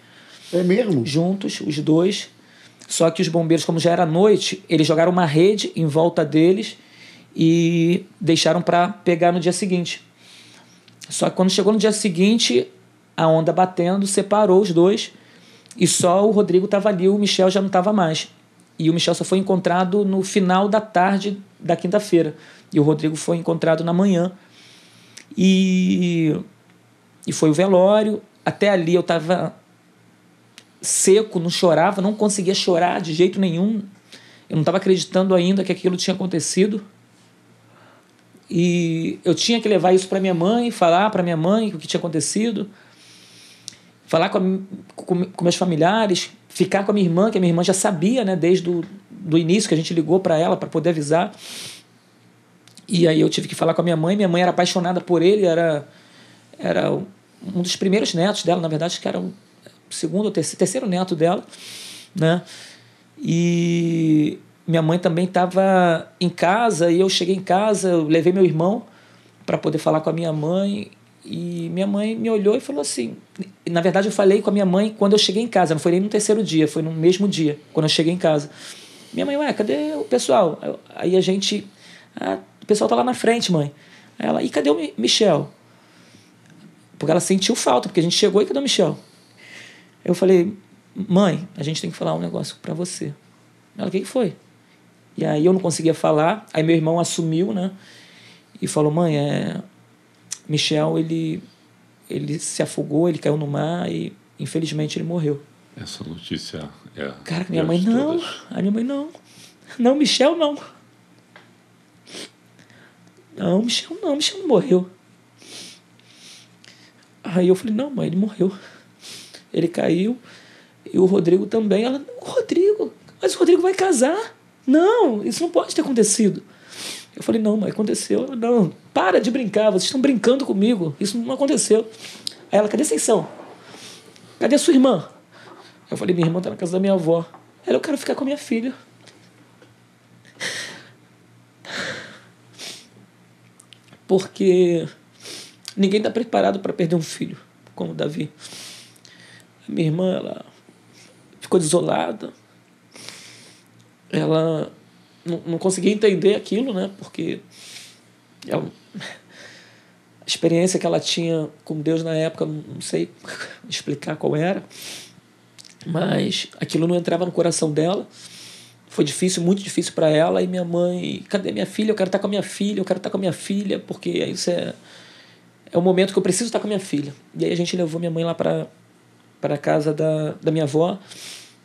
É mesmo? Juntos, os dois. Só que os bombeiros, como já era noite, eles jogaram uma rede em volta deles e deixaram para pegar no dia seguinte. Só que quando chegou no dia seguinte, a onda batendo, separou os dois e só o Rodrigo estava ali, o Michel já não estava mais. E o Michel só foi encontrado no final da tarde da quinta-feira. E o Rodrigo foi encontrado na manhã. E foi o velório. Até ali eu estava... seco, não chorava, não conseguia chorar de jeito nenhum. Eu não estava acreditando ainda que aquilo tinha acontecido. E eu tinha que levar isso para minha mãe, falar para minha mãe o que tinha acontecido, falar com meus familiares, ficar com a minha irmã, que a minha irmã já sabia, né, desde do início, que a gente ligou para ela para poder avisar. E aí eu tive que falar com a minha mãe era apaixonada por ele, era um dos primeiros netos dela, na verdade, que era um segundo ou terceiro neto dela, né? E minha mãe também estava em casa, e eu cheguei em casa, eu levei meu irmão para poder falar com a minha mãe, e minha mãe me olhou e falou assim... Na verdade, eu falei com a minha mãe quando eu cheguei em casa, não foi nem no terceiro dia, foi no mesmo dia, quando eu cheguei em casa. Minha mãe, ué, cadê o pessoal? Aí a gente... o pessoal tá lá na frente, mãe. Aí ela, e cadê o Michel? Porque ela sentiu falta, porque a gente chegou e cadê o Michel? Eu falei, mãe, a gente tem que falar um negócio pra você. Ela, o que foi? E aí eu não conseguia falar, aí meu irmão assumiu, né? E falou, mãe, Michel, ele se afogou, ele caiu no mar e, infelizmente, ele morreu. Essa notícia é... Cara, minha mãe, não. A minha mãe, não. Não, Michel, não. Não, Michel, não. Michel não morreu. Aí eu falei, não, mãe, ele morreu. Ele caiu, e o Rodrigo também. Ela, o Rodrigo? Mas o Rodrigo vai casar? Não, isso não pode ter acontecido. Eu falei, não, mas aconteceu. Ela, não, para de brincar, vocês estão brincando comigo. Isso não aconteceu. Aí ela, cadê vocês são? Cadê a sua irmã? Eu falei, minha irmã está na casa da minha avó. Ela, eu quero ficar com a minha filha. Porque ninguém está preparado para perder um filho, como o Davi. Minha irmã, ela ficou desolada. Ela não conseguia entender aquilo, né? Porque a experiência que ela tinha com Deus na época, não sei explicar qual era, mas aquilo não entrava no coração dela. Foi difícil, muito difícil para ela. E minha mãe, cadê minha filha? Eu quero estar com a minha filha, eu quero estar com a minha filha, porque isso é o momento que eu preciso estar com a minha filha. E aí a gente levou minha mãe lá para a casa da minha avó.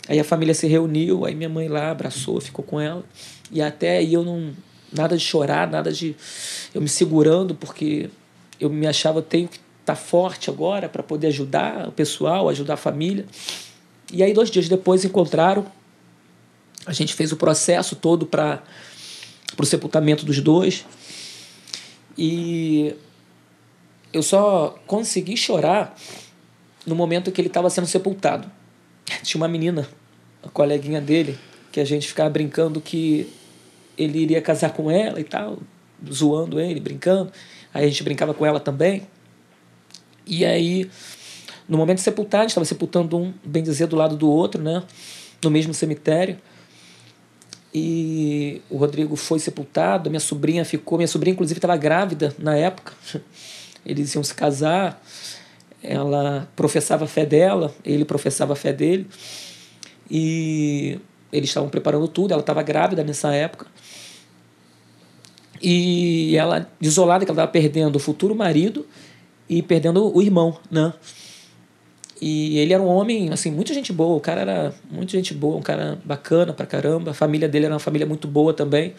Aí a família se reuniu, aí minha mãe lá abraçou, ficou com ela. E até aí eu não... Nada de chorar, nada de... Eu me segurando, porque eu me achava, eu tenho que estar forte agora para poder ajudar o pessoal, ajudar a família. E aí 2 dias depois encontraram. A gente fez o processo todo para o sepultamento dos 2. E eu só consegui chorar no momento que ele estava sendo sepultado. Tinha uma menina, a coleguinha dele, que a gente ficava brincando que ele iria casar com ela e tal, zoando ele, brincando. Aí a gente brincava com ela também. E aí, no momento de sepultar, a gente estava sepultando um, bem dizer, do lado do outro, né? No mesmo cemitério. E o Rodrigo foi sepultado, minha sobrinha ficou... Minha sobrinha, inclusive, estava grávida na época. Eles iam se casar. Ela professava a fé dela, ele professava a fé dele. E eles estavam preparando tudo, ela estava grávida nessa época. E ela, desolada, que ela estava perdendo o futuro marido e perdendo o irmão, né? E ele era um homem, assim, muita gente boa. O cara era muita gente boa, um cara bacana pra caramba. A família dele era uma família muito boa também.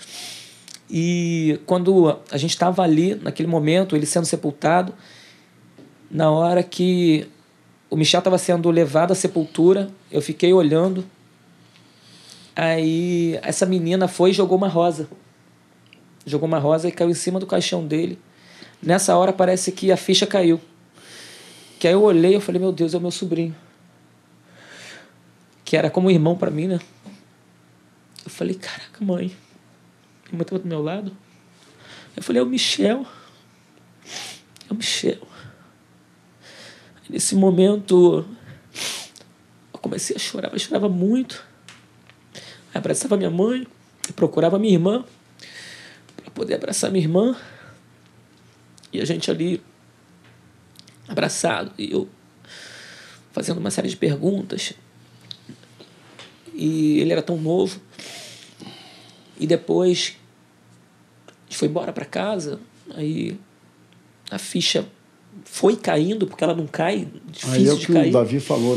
E quando a gente estava ali, naquele momento, ele sendo sepultado, na hora que o Michel estava sendo levado à sepultura, eu fiquei olhando. Aí essa menina foi e jogou uma rosa. Jogou uma rosa e caiu em cima do caixão dele. Nessa hora parece que a ficha caiu. Que aí eu olhei e falei, meu Deus, é o meu sobrinho. Que era como um irmão para mim, né? Eu falei, caraca, mãe. A mãe estava do meu lado. Eu falei, é o Michel. É o Michel. Nesse momento, eu comecei a chorar, mas chorava muito. Aí abraçava minha mãe, eu procurava minha irmã, para poder abraçar minha irmã. E a gente ali, abraçado, e eu fazendo uma série de perguntas. E ele era tão novo. E depois, a gente foi embora para casa, aí a ficha... foi caindo, porque ela não cai, difícil de cair. Aí é o que o Davi falou,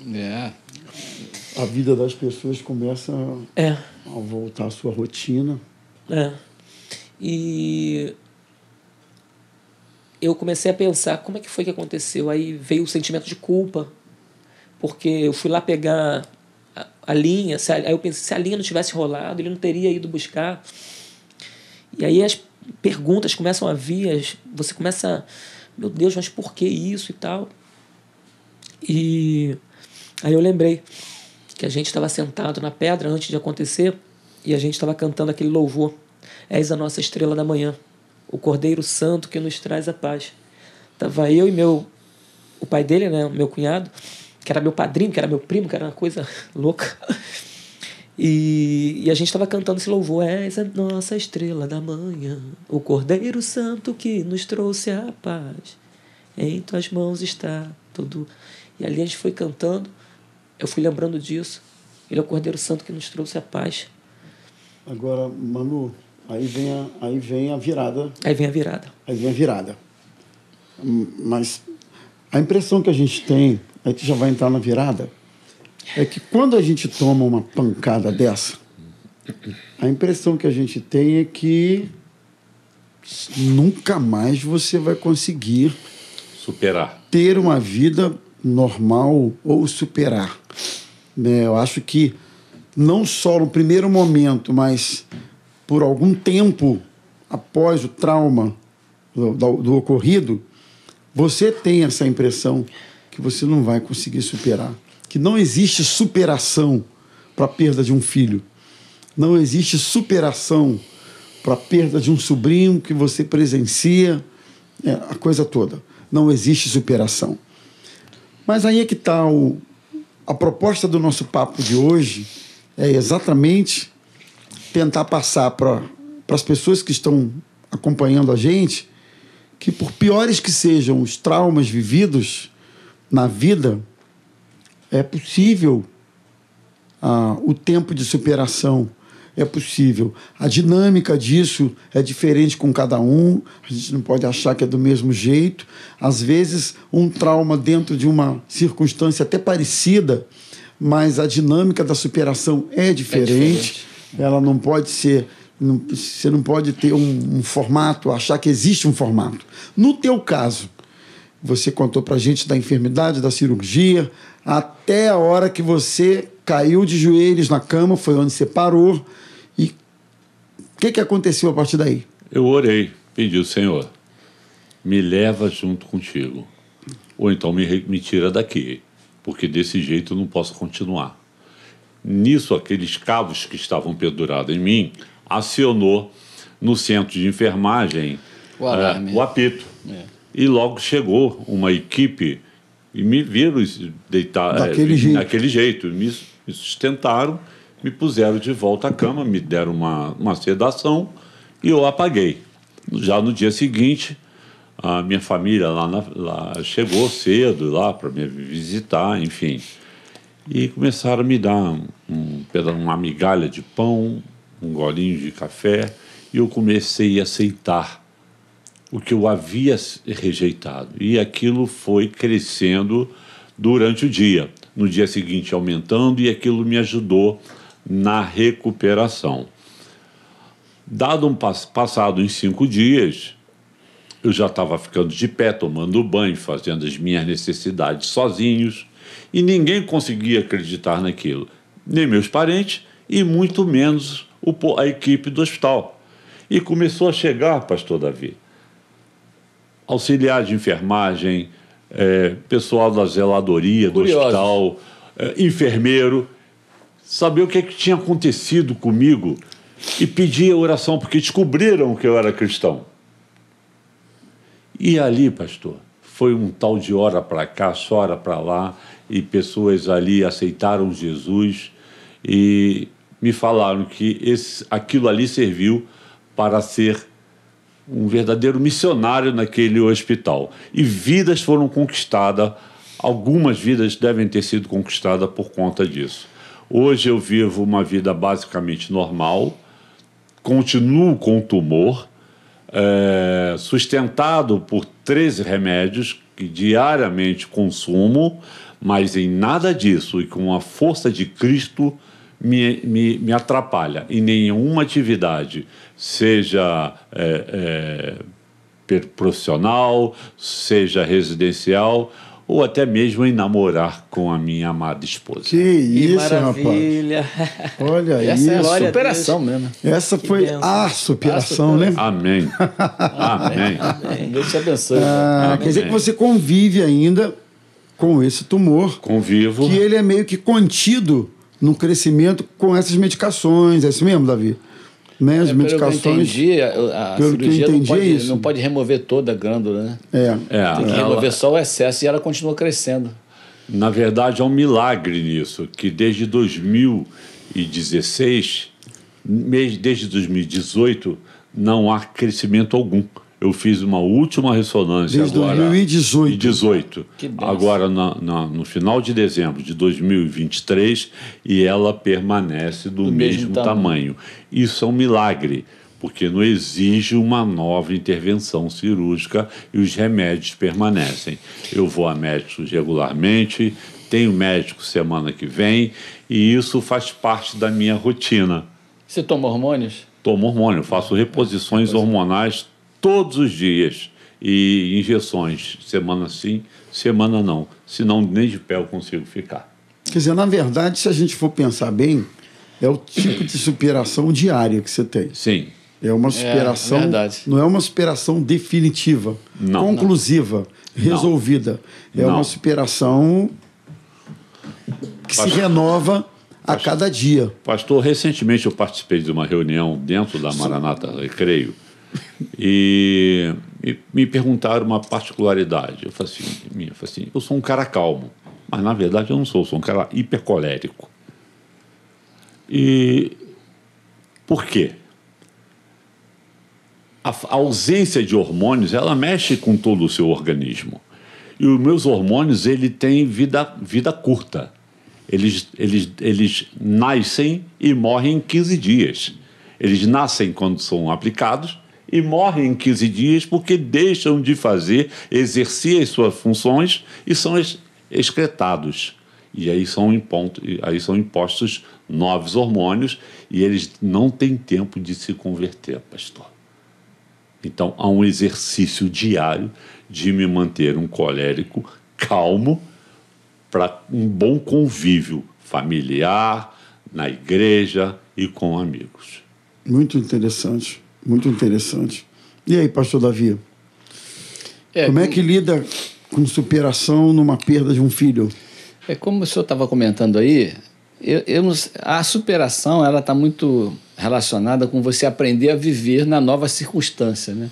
né? É. A vida das pessoas começa a voltar à sua rotina. É. E eu comecei a pensar, como é que foi que aconteceu? Aí veio o sentimento de culpa, porque eu fui lá pegar a linha, aí eu pensei, se a linha não tivesse rolado, ele não teria ido buscar. E aí as perguntas começam a vir, você começa... Meu Deus, mas por que isso e tal? E aí eu lembrei que a gente estava sentado na pedra antes de acontecer e a gente estava cantando aquele louvor. És a nossa estrela da manhã, o Cordeiro Santo que nos traz a paz. Estava eu e o pai dele, né, meu cunhado, que era meu padrinho, que era meu primo, que era uma coisa louca. E a gente estava cantando esse louvor. És a nossa estrela da manhã, o Cordeiro Santo que nos trouxe a paz. Em tuas mãos está tudo. E ali a gente foi cantando. Eu fui lembrando disso. Ele é o Cordeiro Santo que nos trouxe a paz. Agora, Manu, aí vem a virada. Aí vem a virada. Aí vem a virada. Mas a impressão que a gente tem, aí tu já vai entrar na virada, é que quando a gente toma uma pancada dessa, a impressão que a gente tem é que nunca mais você vai conseguir superar, ter uma vida normal ou superar. Eu acho que não só no primeiro momento, mas por algum tempo após o trauma do ocorrido, você tem essa impressão que você não vai conseguir superar. Que não existe superação para a perda de um filho. Não existe superação para a perda de um sobrinho que você presencia, a coisa toda. Não existe superação. Mas aí é que está a proposta do nosso papo de hoje, é exatamente tentar passar para as pessoas que estão acompanhando a gente que, por piores que sejam os traumas vividos na vida, é possível o tempo de superação, é possível. A dinâmica disso é diferente com cada um, a gente não pode achar que é do mesmo jeito. Às vezes, um trauma dentro de uma circunstância até parecida mas a dinâmica da superação é diferente. Ela não pode ser... Você não pode ter um formato, achar que existe um formato. No teu caso, você contou pra gente da enfermidade, da cirurgia, até a hora que você caiu de joelhos na cama, foi onde você parou. E o que aconteceu a partir daí? Eu orei, pedi, Senhor, me leva junto contigo. Ou então me tira daqui, porque desse jeito eu não posso continuar. Nisso, aqueles cabos que estavam pendurados em mim... acionou no centro de enfermagem o apito. É. E logo chegou uma equipe e me viram deitar daquele jeito. Me sustentaram, me puseram de volta à cama, me deram uma sedação e eu apaguei. Já no dia seguinte, a minha família lá chegou cedo lá para me visitar, enfim. E começaram a me dar uma migalha de pão, um golinho de café, e eu comecei a aceitar o que eu havia rejeitado. E aquilo foi crescendo durante o dia. No dia seguinte, aumentando, e aquilo me ajudou na recuperação. Passado em 5 dias, eu já estava ficando de pé, tomando banho, fazendo as minhas necessidades sozinhos, e ninguém conseguia acreditar naquilo. Nem meus parentes, e muito menos... a equipe do hospital. E começou a chegar, pastor Davi, auxiliar de enfermagem, pessoal da zeladoria do hospital, enfermeiro, saber o que tinha acontecido comigo, e pedir a oração, porque descobriram que eu era cristão. E ali, pastor, foi um tal de ora para cá, chora para lá, e pessoas ali aceitaram Jesus e... me falaram que aquilo ali serviu para ser um verdadeiro missionário naquele hospital. E vidas foram conquistadas, algumas vidas devem ter sido conquistadas por conta disso. Hoje eu vivo uma vida basicamente normal, continuo com o tumor, sustentado por 13 remédios que diariamente consumo, mas em nada disso, e com a força de Cristo, me atrapalha em nenhuma atividade, seja profissional, seja residencial, ou até mesmo em namorar com a minha amada esposa. Que isso, maravilha, rapaz. Olha isso. Essa é a superação mesmo. Essa foi a superação, né? Amém. Amém. Amém. Deus te abençoe. Ah, quer dizer que você convive ainda com esse tumor. Convivo. Que ele é meio que contido no crescimento com essas medicações. É isso mesmo, Davi? Né? As medicações... Pelo que eu entendi, a cirurgia não pode remover toda a glândula, né? Tem que remover só o excesso, e ela continua crescendo. Na verdade, há um milagre nisso, que desde 2016, desde 2018, não há crescimento algum. Eu fiz uma última ressonância desde agora... 2018. 2018. Agora, no final de dezembro de 2023, e ela permanece do mesmo tamanho. Isso é um milagre, porque não exige uma nova intervenção cirúrgica e os remédios permanecem. Eu vou a médicos regularmente, tenho médico semana que vem, e isso faz parte da minha rotina. Você toma hormônios? Tomo hormônio, faço reposições hormonais todos os dias, e injeções, semana sim, semana não, senão nem de pé eu consigo ficar. Quer dizer, na verdade, se a gente for pensar bem, é o tipo de superação diária que você tem. Sim. É uma superação, não é uma superação definitiva, não, conclusiva, não, resolvida. É não, uma superação que se renova a cada dia. Pastor, recentemente eu participei de uma reunião dentro da Maranata, Recreio, e me perguntaram uma particularidade. Eu falei assim, eu sou um cara calmo, mas na verdade eu não sou, eu sou um cara hipercolérico. E por quê? A ausência de hormônios, ela mexe com todo o seu organismo. E os meus hormônios, ele tem vida curta. Eles nascem e morrem em 15 dias. Eles nascem quando são aplicados e morrem em 15 dias porque deixam de exercer as suas funções e são excretados. e aí são impostos novos hormônios e eles não têm tempo de se converter, pastor. Então, há um exercício diário de me manter um colérico calmo para um bom convívio familiar, na igreja e com amigos. Muito interessante, muito interessante. E aí, pastor Davi? Como é que lida com superação numa perda de um filho? É como o senhor estava comentando aí, a superação ela está muito relacionada com você aprender a viver na nova circunstância, né?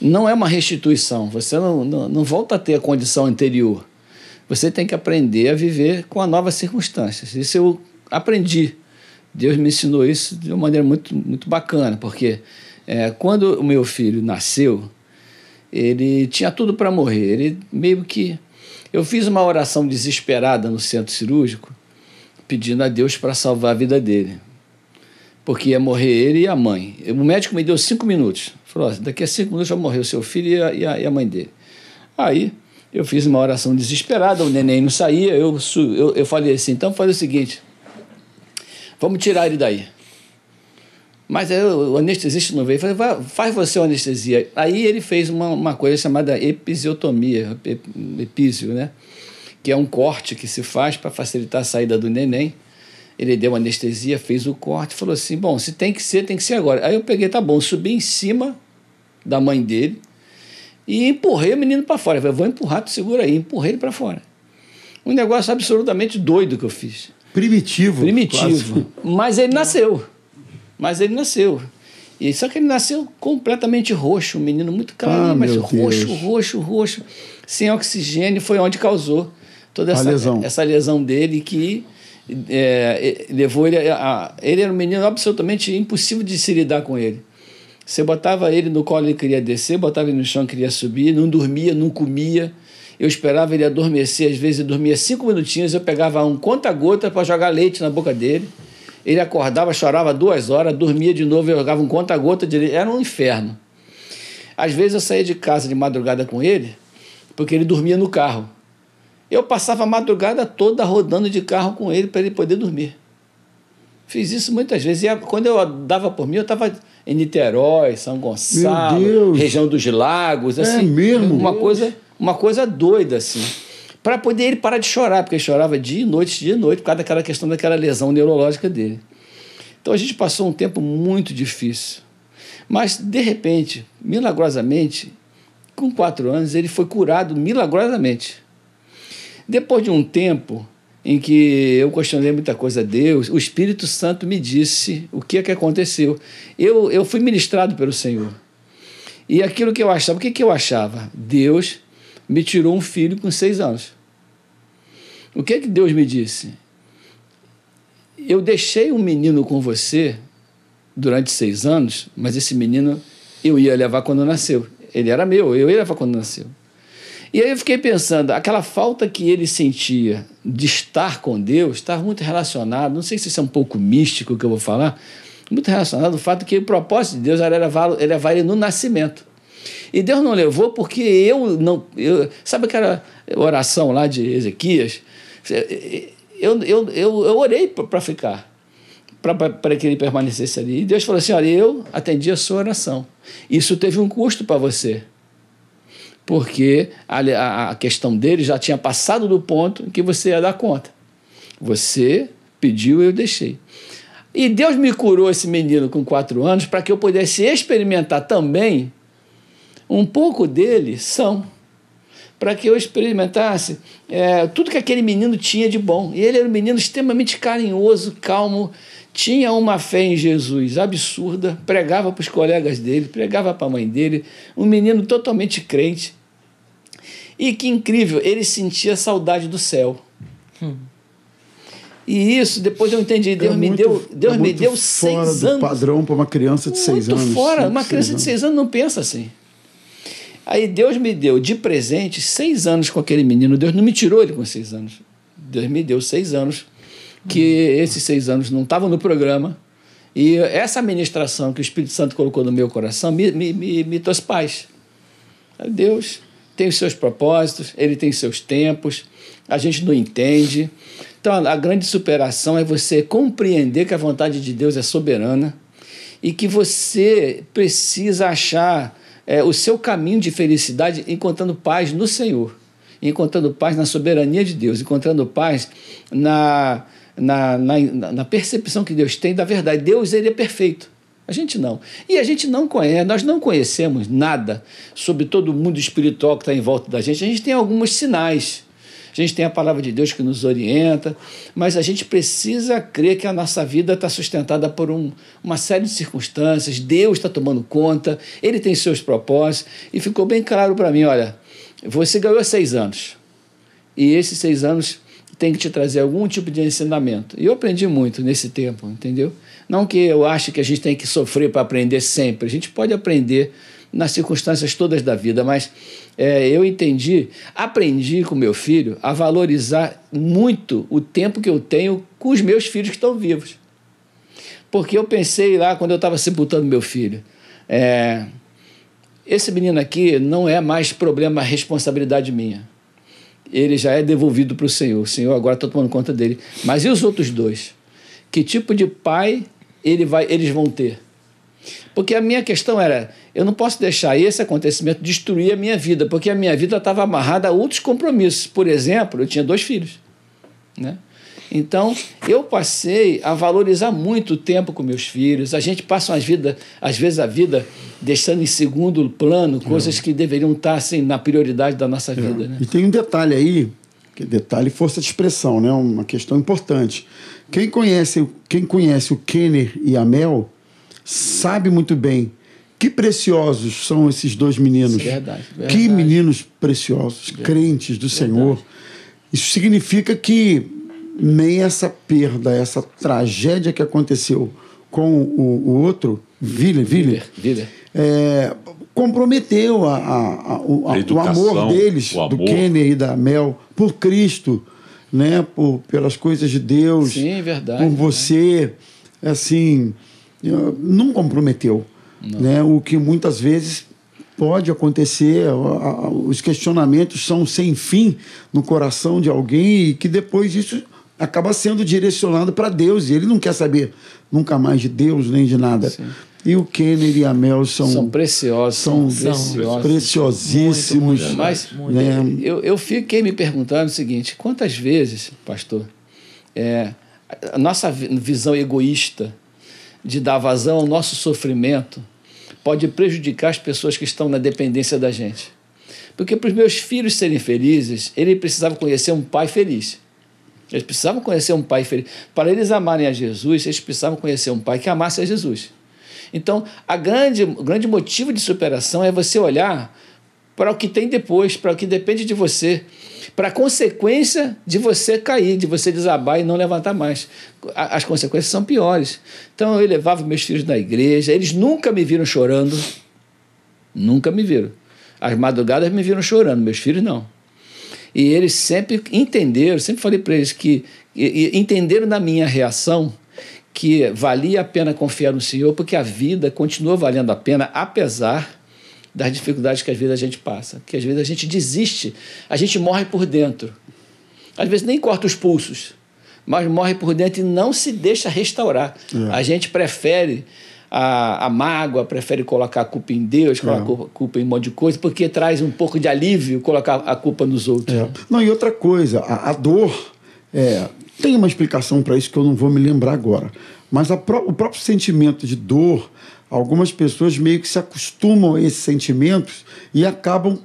Não é uma restituição, você não volta a ter a condição anterior. Você tem que aprender a viver com a nova circunstância. Isso eu aprendi. Deus me ensinou isso de uma maneira muito, muito bacana, porque quando o meu filho nasceu, ele tinha tudo para morrer. Ele meio que... Eu fiz uma oração desesperada no centro cirúrgico, pedindo a Deus para salvar a vida dele, porque ia morrer ele e a mãe. O médico me deu 5 minutos. Falou, ó, daqui a 5 minutos vai morrer o seu filho e a mãe dele. Aí eu fiz uma oração desesperada, o neném não saía, eu falei assim, então faz o seguinte, vamos tirar ele daí. Mas aí o anestesista não veio, falei, faz você a anestesia. Aí ele fez uma coisa chamada episiotomia, epísio, né? Que é um corte que se faz para facilitar a saída do neném. Ele deu anestesia, fez o corte, falou assim, bom, se tem que ser agora. Aí eu peguei, tá bom, subi em cima da mãe dele e empurrei o menino para fora. Eu falei, vou empurrar, tu segura aí. Empurrei ele para fora. Um negócio absolutamente doido que eu fiz. Primitivo. Quase. Mas ele nasceu. E só que ele nasceu completamente roxo, um menino muito clarinho, mas roxo, sem oxigênio, foi onde causou toda essa lesão dele que... levou ele ele era um menino absolutamente impossível de se lidar com ele. Você botava ele no colo, ele queria descer, botava ele no chão, queria subir, não dormia, não comia. Eu esperava ele adormecer, às vezes ele dormia 5 minutinhos, eu pegava um conta-gota para jogar leite na boca dele, ele acordava, chorava 2 horas, dormia de novo, eu jogava um conta-gota de leite. Era um inferno. Às vezes eu saía de casa de madrugada com ele, porque ele dormia no carro. Eu passava a madrugada toda rodando de carro com ele para ele poder dormir. Fiz isso muitas vezes. E quando eu dava por mim, eu estava em Niterói, São Gonçalo, região dos lagos. Assim, mesmo? Uma coisa doida, assim. Para poder ele parar de chorar, porque ele chorava dia e noite, por causa daquela questão daquela lesão neurológica dele. Então a gente passou um tempo muito difícil. Mas, de repente, milagrosamente, com 4 anos, ele foi curado milagrosamente. Depois de um tempo em que eu questionei muita coisa a Deus, o Espírito Santo me disse o que é que aconteceu. Eu fui ministrado pelo Senhor. E aquilo que eu achava, o que eu achava? Deus me tirou um filho com 6 anos. O que é que Deus me disse? Eu deixei um menino com você durante 6 anos, mas esse menino eu ia levar quando nasceu. Ele era meu, eu ia levar quando nasceu. E aí eu fiquei pensando, aquela falta que ele sentia de estar com Deus estava muito relacionado, não sei se isso é um pouco místico que eu vou falar, muito relacionado ao fato que o propósito de Deus era levar ele no nascimento. E Deus não levou porque eu não... Sabe aquela oração lá de Ezequias? Eu orei para ficar, para que ele permanecesse ali. E Deus falou assim, olha, eu atendi a sua oração. Isso teve um custo para você, porque a questão dele já tinha passado do ponto em que você ia dar conta. Você pediu e eu deixei. E Deus me curou esse menino com 4 anos para que eu pudesse experimentar também um pouco dele são, para que eu experimentasse tudo que aquele menino tinha de bom. E ele era um menino extremamente carinhoso, calmo, tinha uma fé em Jesus absurda, pregava para os colegas dele, pregava para a mãe dele, um menino totalmente crente. E que incrível, ele sentia saudade do céu. E isso, depois eu entendi, Deus me deu 6 anos. Fora do padrão para uma criança de 6 anos. Muito fora, uma criança de 6 anos não pensa assim. Aí Deus me deu de presente 6 anos com aquele menino. Deus não me tirou ele com 6 anos. Deus me deu 6 anos. Que esses 6 anos não estavam no programa, e essa ministração que o Espírito Santo colocou no meu coração me trouxe paz. Deus tem os seus propósitos, ele tem os seus tempos, a gente não entende. Então, a grande superação é você compreender que a vontade de Deus é soberana e que você precisa achar o seu caminho de felicidade encontrando paz no Senhor, encontrando paz na soberania de Deus, encontrando paz na percepção que Deus tem da verdade. Deus, ele é perfeito. A gente não. E a gente não conhece, nós não conhecemos nada sobre todo o mundo espiritual que está em volta da gente. A gente tem alguns sinais. A gente tem a palavra de Deus que nos orienta, mas a gente precisa crer que a nossa vida está sustentada por uma série de circunstâncias, Deus está tomando conta, Ele tem seus propósitos, e ficou bem claro para mim, olha, você ganhou 6 anos, e esses 6 anos tem que te trazer algum tipo de ensinamento. E eu aprendi muito nesse tempo, entendeu? Não que eu ache que a gente tem que sofrer para aprender sempre, a gente pode aprender nas circunstâncias todas da vida, mas eu aprendi com meu filho a valorizar muito o tempo que eu tenho com os meus filhos que estão vivos. Porque eu pensei lá, quando eu estava sepultando meu filho, esse menino aqui não é mais problema, responsabilidade minha. Ele já é devolvido para o Senhor agora está tomando conta dele. Mas e os outros dois? Que tipo de pai eles vão ter? Porque a minha questão era, eu não posso deixar esse acontecimento destruir a minha vida, porque a minha vida estava amarrada a outros compromissos. Por exemplo, eu tinha 2 filhos, né? Então, eu passei a valorizar muito o tempo com meus filhos. A gente passa às vezes a vida deixando em segundo plano coisas que deveriam estar assim, na prioridade da nossa vida. Né? E tem um detalhe aí, que é detalhe força de expressão, né? Uma questão importante. Quem conhece o Kenner e a Mel sabe muito bem que preciosos são esses 2 meninos. Verdade. Que meninos preciosos, crentes do Senhor. Isso significa que nem essa perda, essa tragédia que aconteceu com o outro, Willer, comprometeu o amor deles, do Kenner e da Mel, por Cristo, né? Pelas coisas de Deus. Sim, verdade. Por você, assim... não comprometeu, não. Né? O que muitas vezes pode acontecer, os questionamentos são sem fim no coração de alguém e que depois isso acaba sendo direcionado para Deus e ele não quer saber nunca mais de Deus nem de nada. Sim. E o Kenner e a Mel são preciosos, são preciosíssimos. Muito, muito, mas, né? eu fiquei me perguntando o seguinte, quantas vezes, pastor, a nossa visão egoísta de dar vazão ao nosso sofrimento pode prejudicar as pessoas que estão na dependência da gente. Porque para os meus filhos serem felizes, eles precisavam conhecer um pai feliz. Eles precisavam conhecer um pai feliz. Para eles amarem a Jesus, eles precisavam conhecer um pai que amasse a Jesus. Então, o grande motivo de superação é você olhar para o que tem depois, para o que depende de você, para a consequência de você cair, de você desabar e não levantar mais. As consequências são piores. Então, eu levava meus filhos na igreja, eles nunca me viram chorando, nunca me viram. As madrugadas me viram chorando, meus filhos não. E eles sempre entenderam, sempre falei para eles que entenderam na minha reação que valia a pena confiar no Senhor, porque a vida continua valendo a pena, apesar das dificuldades que às vezes a gente passa, que às vezes a gente desiste, a gente morre por dentro. Às vezes nem corta os pulsos, mas morre por dentro e não se deixa restaurar. A gente prefere a mágoa, prefere colocar a culpa em Deus, colocar a culpa em um monte de coisa, porque traz um pouco de alívio colocar a culpa nos outros. Não, e outra coisa, a dor, tem uma explicação para isso que eu não vou me lembrar agora, mas o próprio sentimento de dor, algumas pessoas meio que se acostumam a esses sentimentos e acabam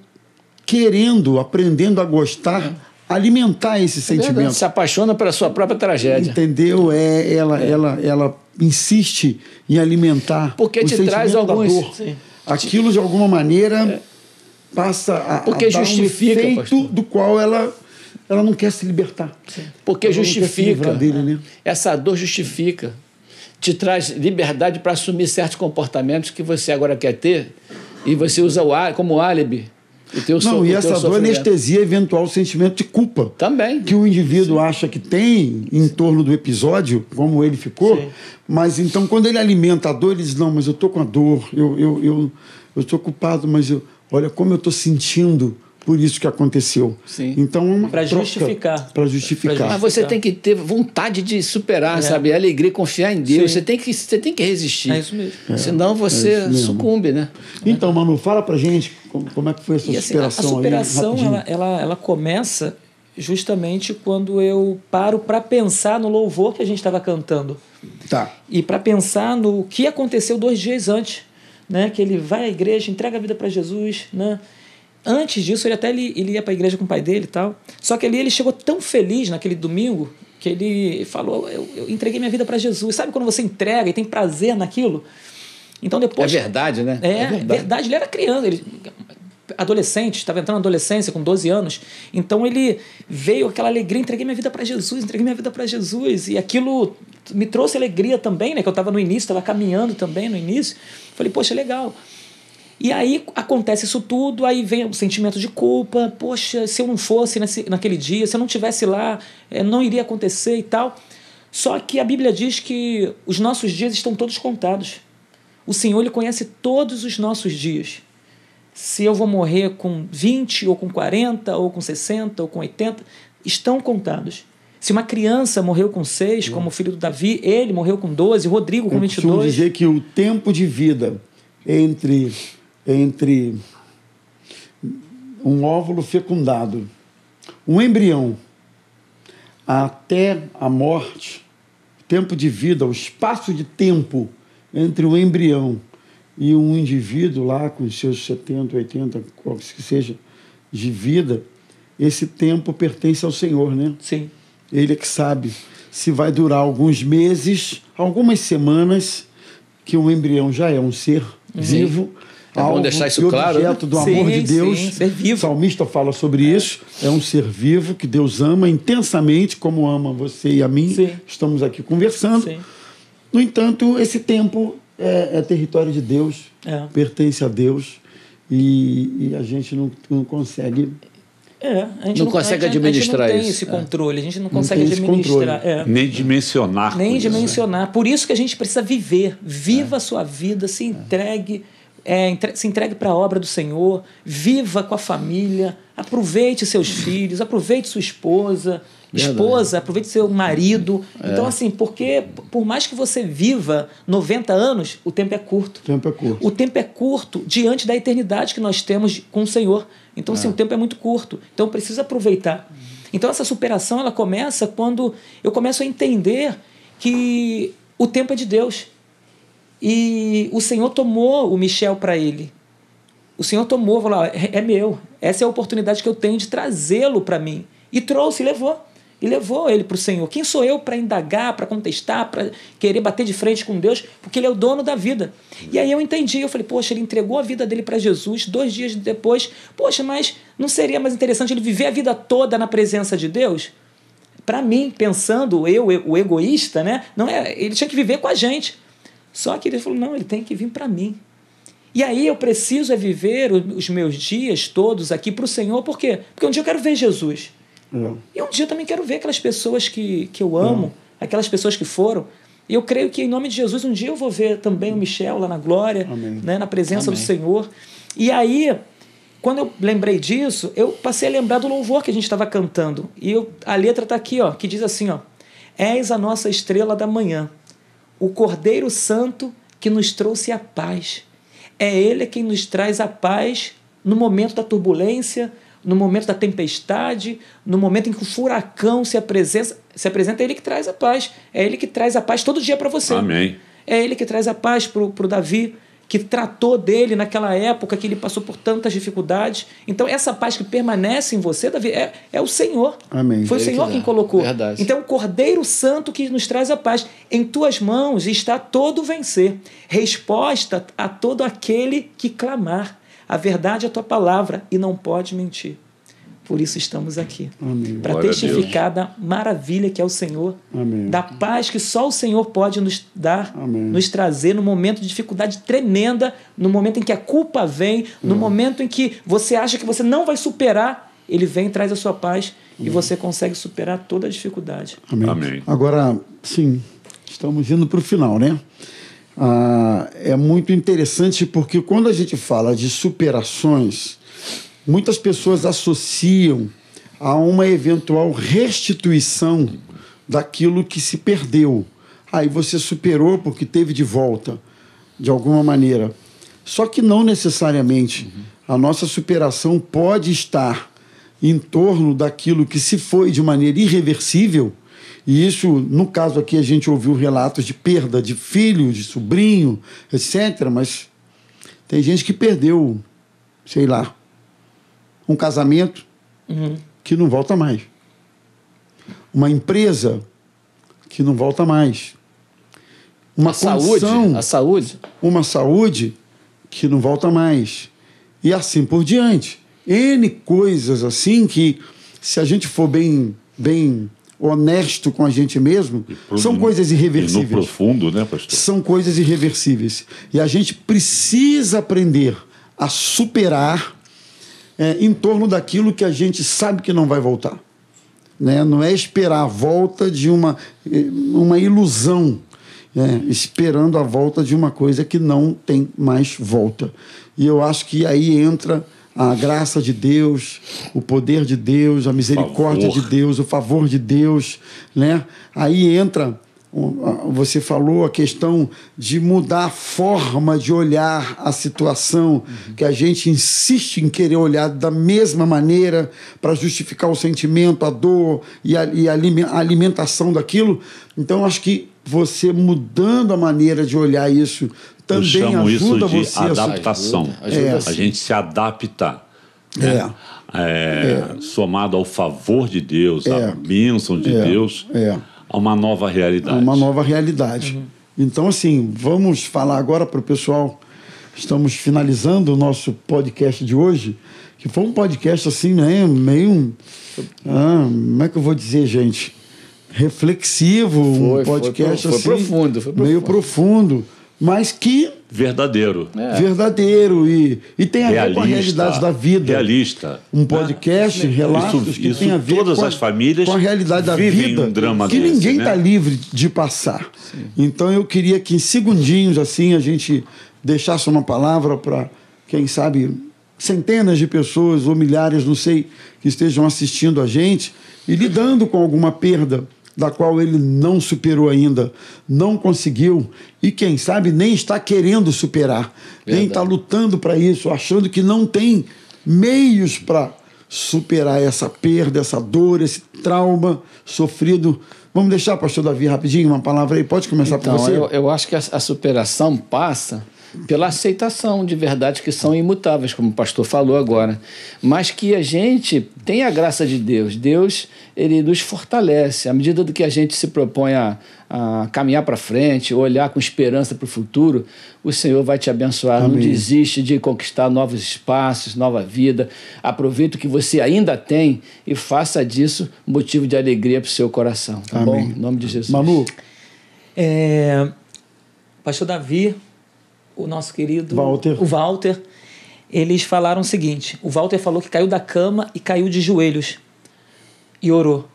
querendo, aprendendo a gostar, alimentar esse sentimento. Verdade, se apaixona pela sua própria tragédia. Entendeu? Ela insiste em alimentar porque o sentimento traz alguns, da dor. Sim. Aquilo, de alguma maneira, passa a dar justifica, um efeito, pastor, do qual ela não quer se libertar. Sim. Porque ela justifica. Dele, né? Essa dor justifica. Te traz liberdade para assumir certos comportamentos que você agora quer ter e você usa como álibi. E essa dor anestesia eventual sentimento de culpa. Também. Que o indivíduo acha que tem em torno do episódio, como ele ficou. Sim. Mas então, quando ele alimenta a dor, ele diz, não, mas eu estou com a dor, eu estou culpado, mas olha como eu estou sentindo por isso que aconteceu. Sim. Então, para justificar. Para justificar. Mas você tem que ter vontade de superar, sabe? Alegria, confiar em Deus. Você tem que resistir. É isso mesmo. Senão você sucumbe, né? Então, Manu, fala pra gente como é que foi essa superação. Assim, a superação aí, ela começa justamente quando eu paro para pensar no louvor que a gente estava cantando. Tá. E para pensar no que aconteceu 2 dias antes, né? Que ele vai à igreja, entrega a vida para Jesus, né? Antes disso, ele ia para a igreja com o pai dele e tal. Só que ali ele chegou tão feliz naquele domingo que ele falou, eu entreguei minha vida para Jesus. Sabe quando você entrega e tem prazer naquilo? Então depois... É verdade, né? É verdade. Ele era criança, adolescente, estava entrando na adolescência com 12 anos. Então ele veio aquela alegria, entreguei minha vida para Jesus, entreguei minha vida para Jesus. E aquilo me trouxe alegria também, né? Que eu estava no início, estava caminhando também no início. Falei, poxa, legal. E aí acontece isso tudo, aí vem o sentimento de culpa, poxa, se eu não fosse naquele dia, se eu não estivesse lá, não iria acontecer e tal. Só que a Bíblia diz que os nossos dias estão todos contados. O Senhor, Ele conhece todos os nossos dias. Se eu vou morrer com 20, ou com 40, ou com 60, ou com 80, estão contados. Se uma criança morreu com 6, como o filho do Davi, ele morreu com 12, Rodrigo com 22. Eu costumo dizer que o tempo de vida entre um óvulo fecundado, um embrião, até a morte, tempo de vida, o espaço de tempo entre um embrião e um indivíduo lá com seus 70, 80, qual que seja, de vida, esse tempo pertence ao Senhor, né? Sim. Ele é que sabe se vai durar alguns meses, algumas semanas, que um embrião já é um ser vivo, vamos deixar isso claro, objeto do amor de Deus. Ser vivo. O salmista fala sobre isso. É um ser vivo que Deus ama intensamente, como ama você e a mim. Sim. Estamos aqui conversando. Sim. No entanto, esse tempo é território de Deus, pertence a Deus, e a gente não consegue... A gente não consegue administrar isso. A gente não tem esse controle, a gente não consegue administrar. Nem dimensionar. Nem dimensionar. Isso, né? Por isso que a gente precisa viver. Viva a sua vida, se entregue... se entregue para a obra do Senhor, viva com a família, aproveite seus filhos, aproveite sua esposa, aproveite seu marido. Então, assim, porque por mais que você viva 90 anos, o tempo é curto. O tempo é curto. O tempo é curto diante da eternidade que nós temos com o Senhor. Então, assim, o tempo é muito curto. Então, precisa aproveitar. Então, essa superação, ela começa quando eu começo a entender que o tempo é de Deus. E o Senhor tomou o Michel para ele. O Senhor tomou, falou, é meu. Essa é a oportunidade que eu tenho de trazê-lo para mim. E trouxe, levou. E levou ele para o Senhor. Quem sou eu para indagar, para contestar, para querer bater de frente com Deus? Porque ele é o dono da vida. E aí eu entendi. Eu falei, poxa, ele entregou a vida dele para Jesus 2 dias depois. Poxa, mas não seria mais interessante ele viver a vida toda na presença de Deus? Para mim, pensando, o egoísta, né? Não é, ele tinha que viver com a gente. Só que ele falou, não, ele tem que vir para mim. E aí eu preciso viver os meus dias todos aqui para o Senhor. Por quê? Porque um dia eu quero ver Jesus. E um dia eu também quero ver aquelas pessoas que eu amo, aquelas pessoas que foram. E eu creio que, em nome de Jesus, um dia eu vou ver também o Michel lá na glória, né, na presença do Senhor. E aí, quando eu lembrei disso, eu passei a lembrar do louvor que a gente estava cantando. E a letra está aqui, ó, que diz assim, ó, és a nossa estrela da manhã. O Cordeiro Santo que nos trouxe a paz. É Ele quem nos traz a paz no momento da turbulência, no momento da tempestade, no momento em que o furacão se apresenta, é Ele que traz a paz. É Ele que traz a paz todo dia para você. Amém. É Ele que traz a paz para o Davi, que tratou dele naquela época que ele passou por tantas dificuldades. Então, essa paz que permanece em você, Davi, é o Senhor. Amém. Foi o Senhor quem colocou. Verdade. Então, o Cordeiro Santo que nos traz a paz. Em tuas mãos está todo vencer. Resposta a todo aquele que clamar. A verdade é a tua palavra e não pode mentir. Por isso estamos aqui. Para testificar da maravilha que é o Senhor. Amém. Da paz que só o Senhor pode nos dar, nos trazer no momento de dificuldade tremenda, no momento em que a culpa vem, no momento em que você acha que você não vai superar, Ele vem e traz a sua paz e você consegue superar toda a dificuldade. Amém. Amém. Agora, sim, estamos indo para o final, né? É muito interessante porque quando a gente fala de superações... muitas pessoas associam a uma eventual restituição daquilo que se perdeu. Aí você superou porque teve de volta, de alguma maneira. Só que não necessariamente. A nossa superação pode estar em torno daquilo que se foi de maneira irreversível, e isso, no caso aqui, a gente ouviu relatos de perda de filho, de sobrinho, etc., mas tem gente que perdeu, sei lá, um casamento que não volta mais. Uma empresa que não volta mais. Uma condição, a saúde. Uma saúde que não volta mais. E assim por diante. N coisas assim que, se a gente for bem honesto com a gente mesmo, são coisas irreversíveis. E no profundo, né, pastor? São coisas irreversíveis. E a gente precisa aprender a superar em torno daquilo que a gente sabe que não vai voltar. Né? Não é esperar a volta de uma ilusão, esperando a volta de uma coisa que não tem mais volta. E eu acho que aí entra a graça de Deus, o poder de Deus, a misericórdia de Deus, o favor de Deus, né? Aí entra, você falou a questão de mudar a forma de olhar a situação, que a gente insiste em querer olhar da mesma maneira para justificar o sentimento, a dor e a alimentação daquilo. Então, acho que você mudando a maneira de olhar isso também ajuda você a adaptação. A gente se adapta. Né? Somado ao favor de Deus, à bênção de Deus, a uma nova realidade. Uma nova realidade. Então, assim, vamos falar agora para o pessoal. Estamos finalizando o nosso podcast de hoje, que foi um podcast assim, né? Meio... como é que eu vou dizer, gente? Reflexivo, um podcast assim... Foi profundo. Meio profundo, mas que... Verdadeiro. Verdadeiro e tem a ver com a realidade da vida. Realista. Um podcast, relatos que tem a ver todas as famílias com a realidade da vida, um drama que ninguém está livre de passar. Sim. Então eu queria que em segundinhos assim a gente deixasse uma palavra para, quem sabe, centenas de pessoas ou milhares, não sei, que estejam assistindo a gente e lidando com alguma perda da qual ele não superou ainda, não conseguiu, e quem sabe nem está querendo superar, nem está lutando para isso, achando que não tem meios para superar essa perda, essa dor, esse trauma sofrido. Vamos deixar, pastor Davi, rapidinho, uma palavra aí, pode começar por você? Eu acho que a superação passa pela aceitação de verdades que são imutáveis, como o pastor falou agora, mas que a gente tem a graça de Deus. Deus, ele nos fortalece à medida do que a gente se propõe a caminhar para frente, olhar com esperança para o futuro. O Senhor vai te abençoar. Amém. Não desiste de conquistar novos espaços, nova vida. Aproveita o que você ainda tem e faça disso motivo de alegria para o seu coração. Tá bom? Em nome de Jesus. Manu, pastor Davi, o nosso querido Walter. O Walter, eles falaram o seguinte: o Walter falou que caiu da cama e caiu de joelhos e orou.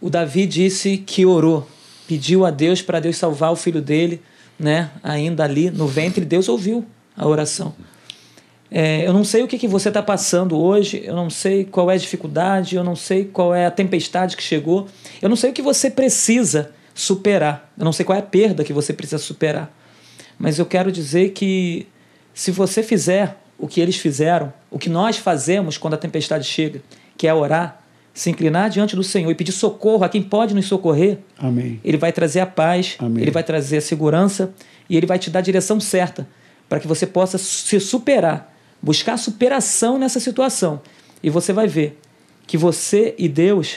O Davi disse que orou, pediu a Deus para Deus salvar o filho dele, né? Ainda ali no ventre, Deus ouviu a oração. Eu não sei o que você está passando hoje, eu não sei qual é a dificuldade, eu não sei qual é a tempestade que chegou, eu não sei o que você precisa superar, eu não sei qual é a perda que você precisa superar. Mas eu quero dizer que se você fizer o que eles fizeram, o que nós fazemos quando a tempestade chega, que é orar, se inclinar diante do Senhor e pedir socorro a quem pode nos socorrer, amém, ele vai trazer a paz, amém, ele vai trazer a segurança e ele vai te dar a direção certa para que você possa se superar, buscar superação nessa situação. E você vai ver que você e Deus,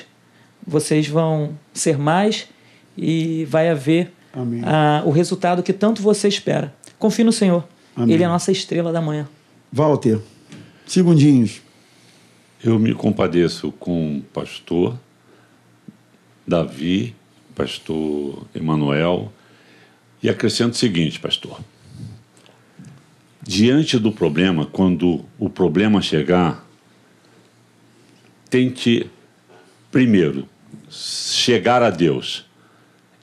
vocês vão ser mais e vai haver... Amém. O resultado que tanto você espera. Confie no Senhor. Amém. Ele é a nossa estrela da manhã. Walter, segundinhos. Eu me compadeço com o pastor Davi, pastor Emanuel, e acrescento o seguinte, pastor: diante do problema, quando o problema chegar, tente primeiro chegar a Deus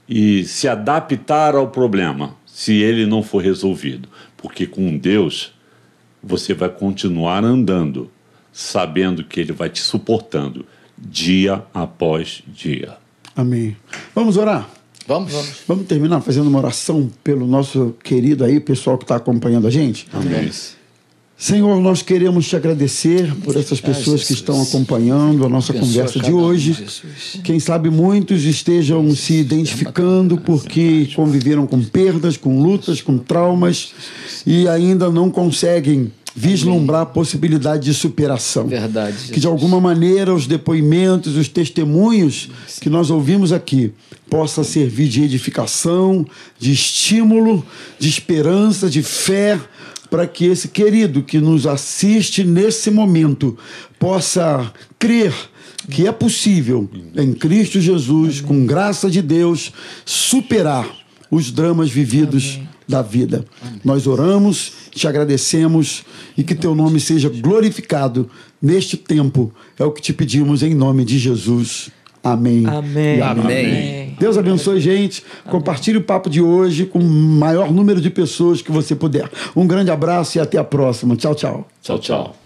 e se adaptar ao problema, se ele não for resolvido. Porque com Deus, você vai continuar andando. sabendo que Ele vai te suportando dia após dia. Amém. Vamos orar? Vamos. Vamos terminar fazendo uma oração pelo nosso querido aí, pessoal que está acompanhando a gente. Amém. Senhor, nós queremos te agradecer por essas pessoas que estão acompanhando a nossa conversa de hoje. Quem sabe muitos estejam se identificando porque conviveram com perdas, com lutas, com traumas e ainda não conseguem vislumbrar a possibilidade de superação. Verdade. Jesus. Que de alguma maneira os depoimentos, os testemunhos que nós ouvimos aqui possa servir de edificação, de estímulo, de esperança, de fé, para que esse querido que nos assiste nesse momento possa crer que é possível, em Cristo Jesus, com graça de Deus, superar os dramas vividos da vida. Nós oramos, te agradecemos e que teu nome seja glorificado neste tempo. É o que te pedimos em nome de Jesus. Amém. Amém. Amém. Deus abençoe, gente. Compartilhe o papo de hoje com o maior número de pessoas que você puder. Um grande abraço e até a próxima. Tchau, tchau. Tchau, tchau.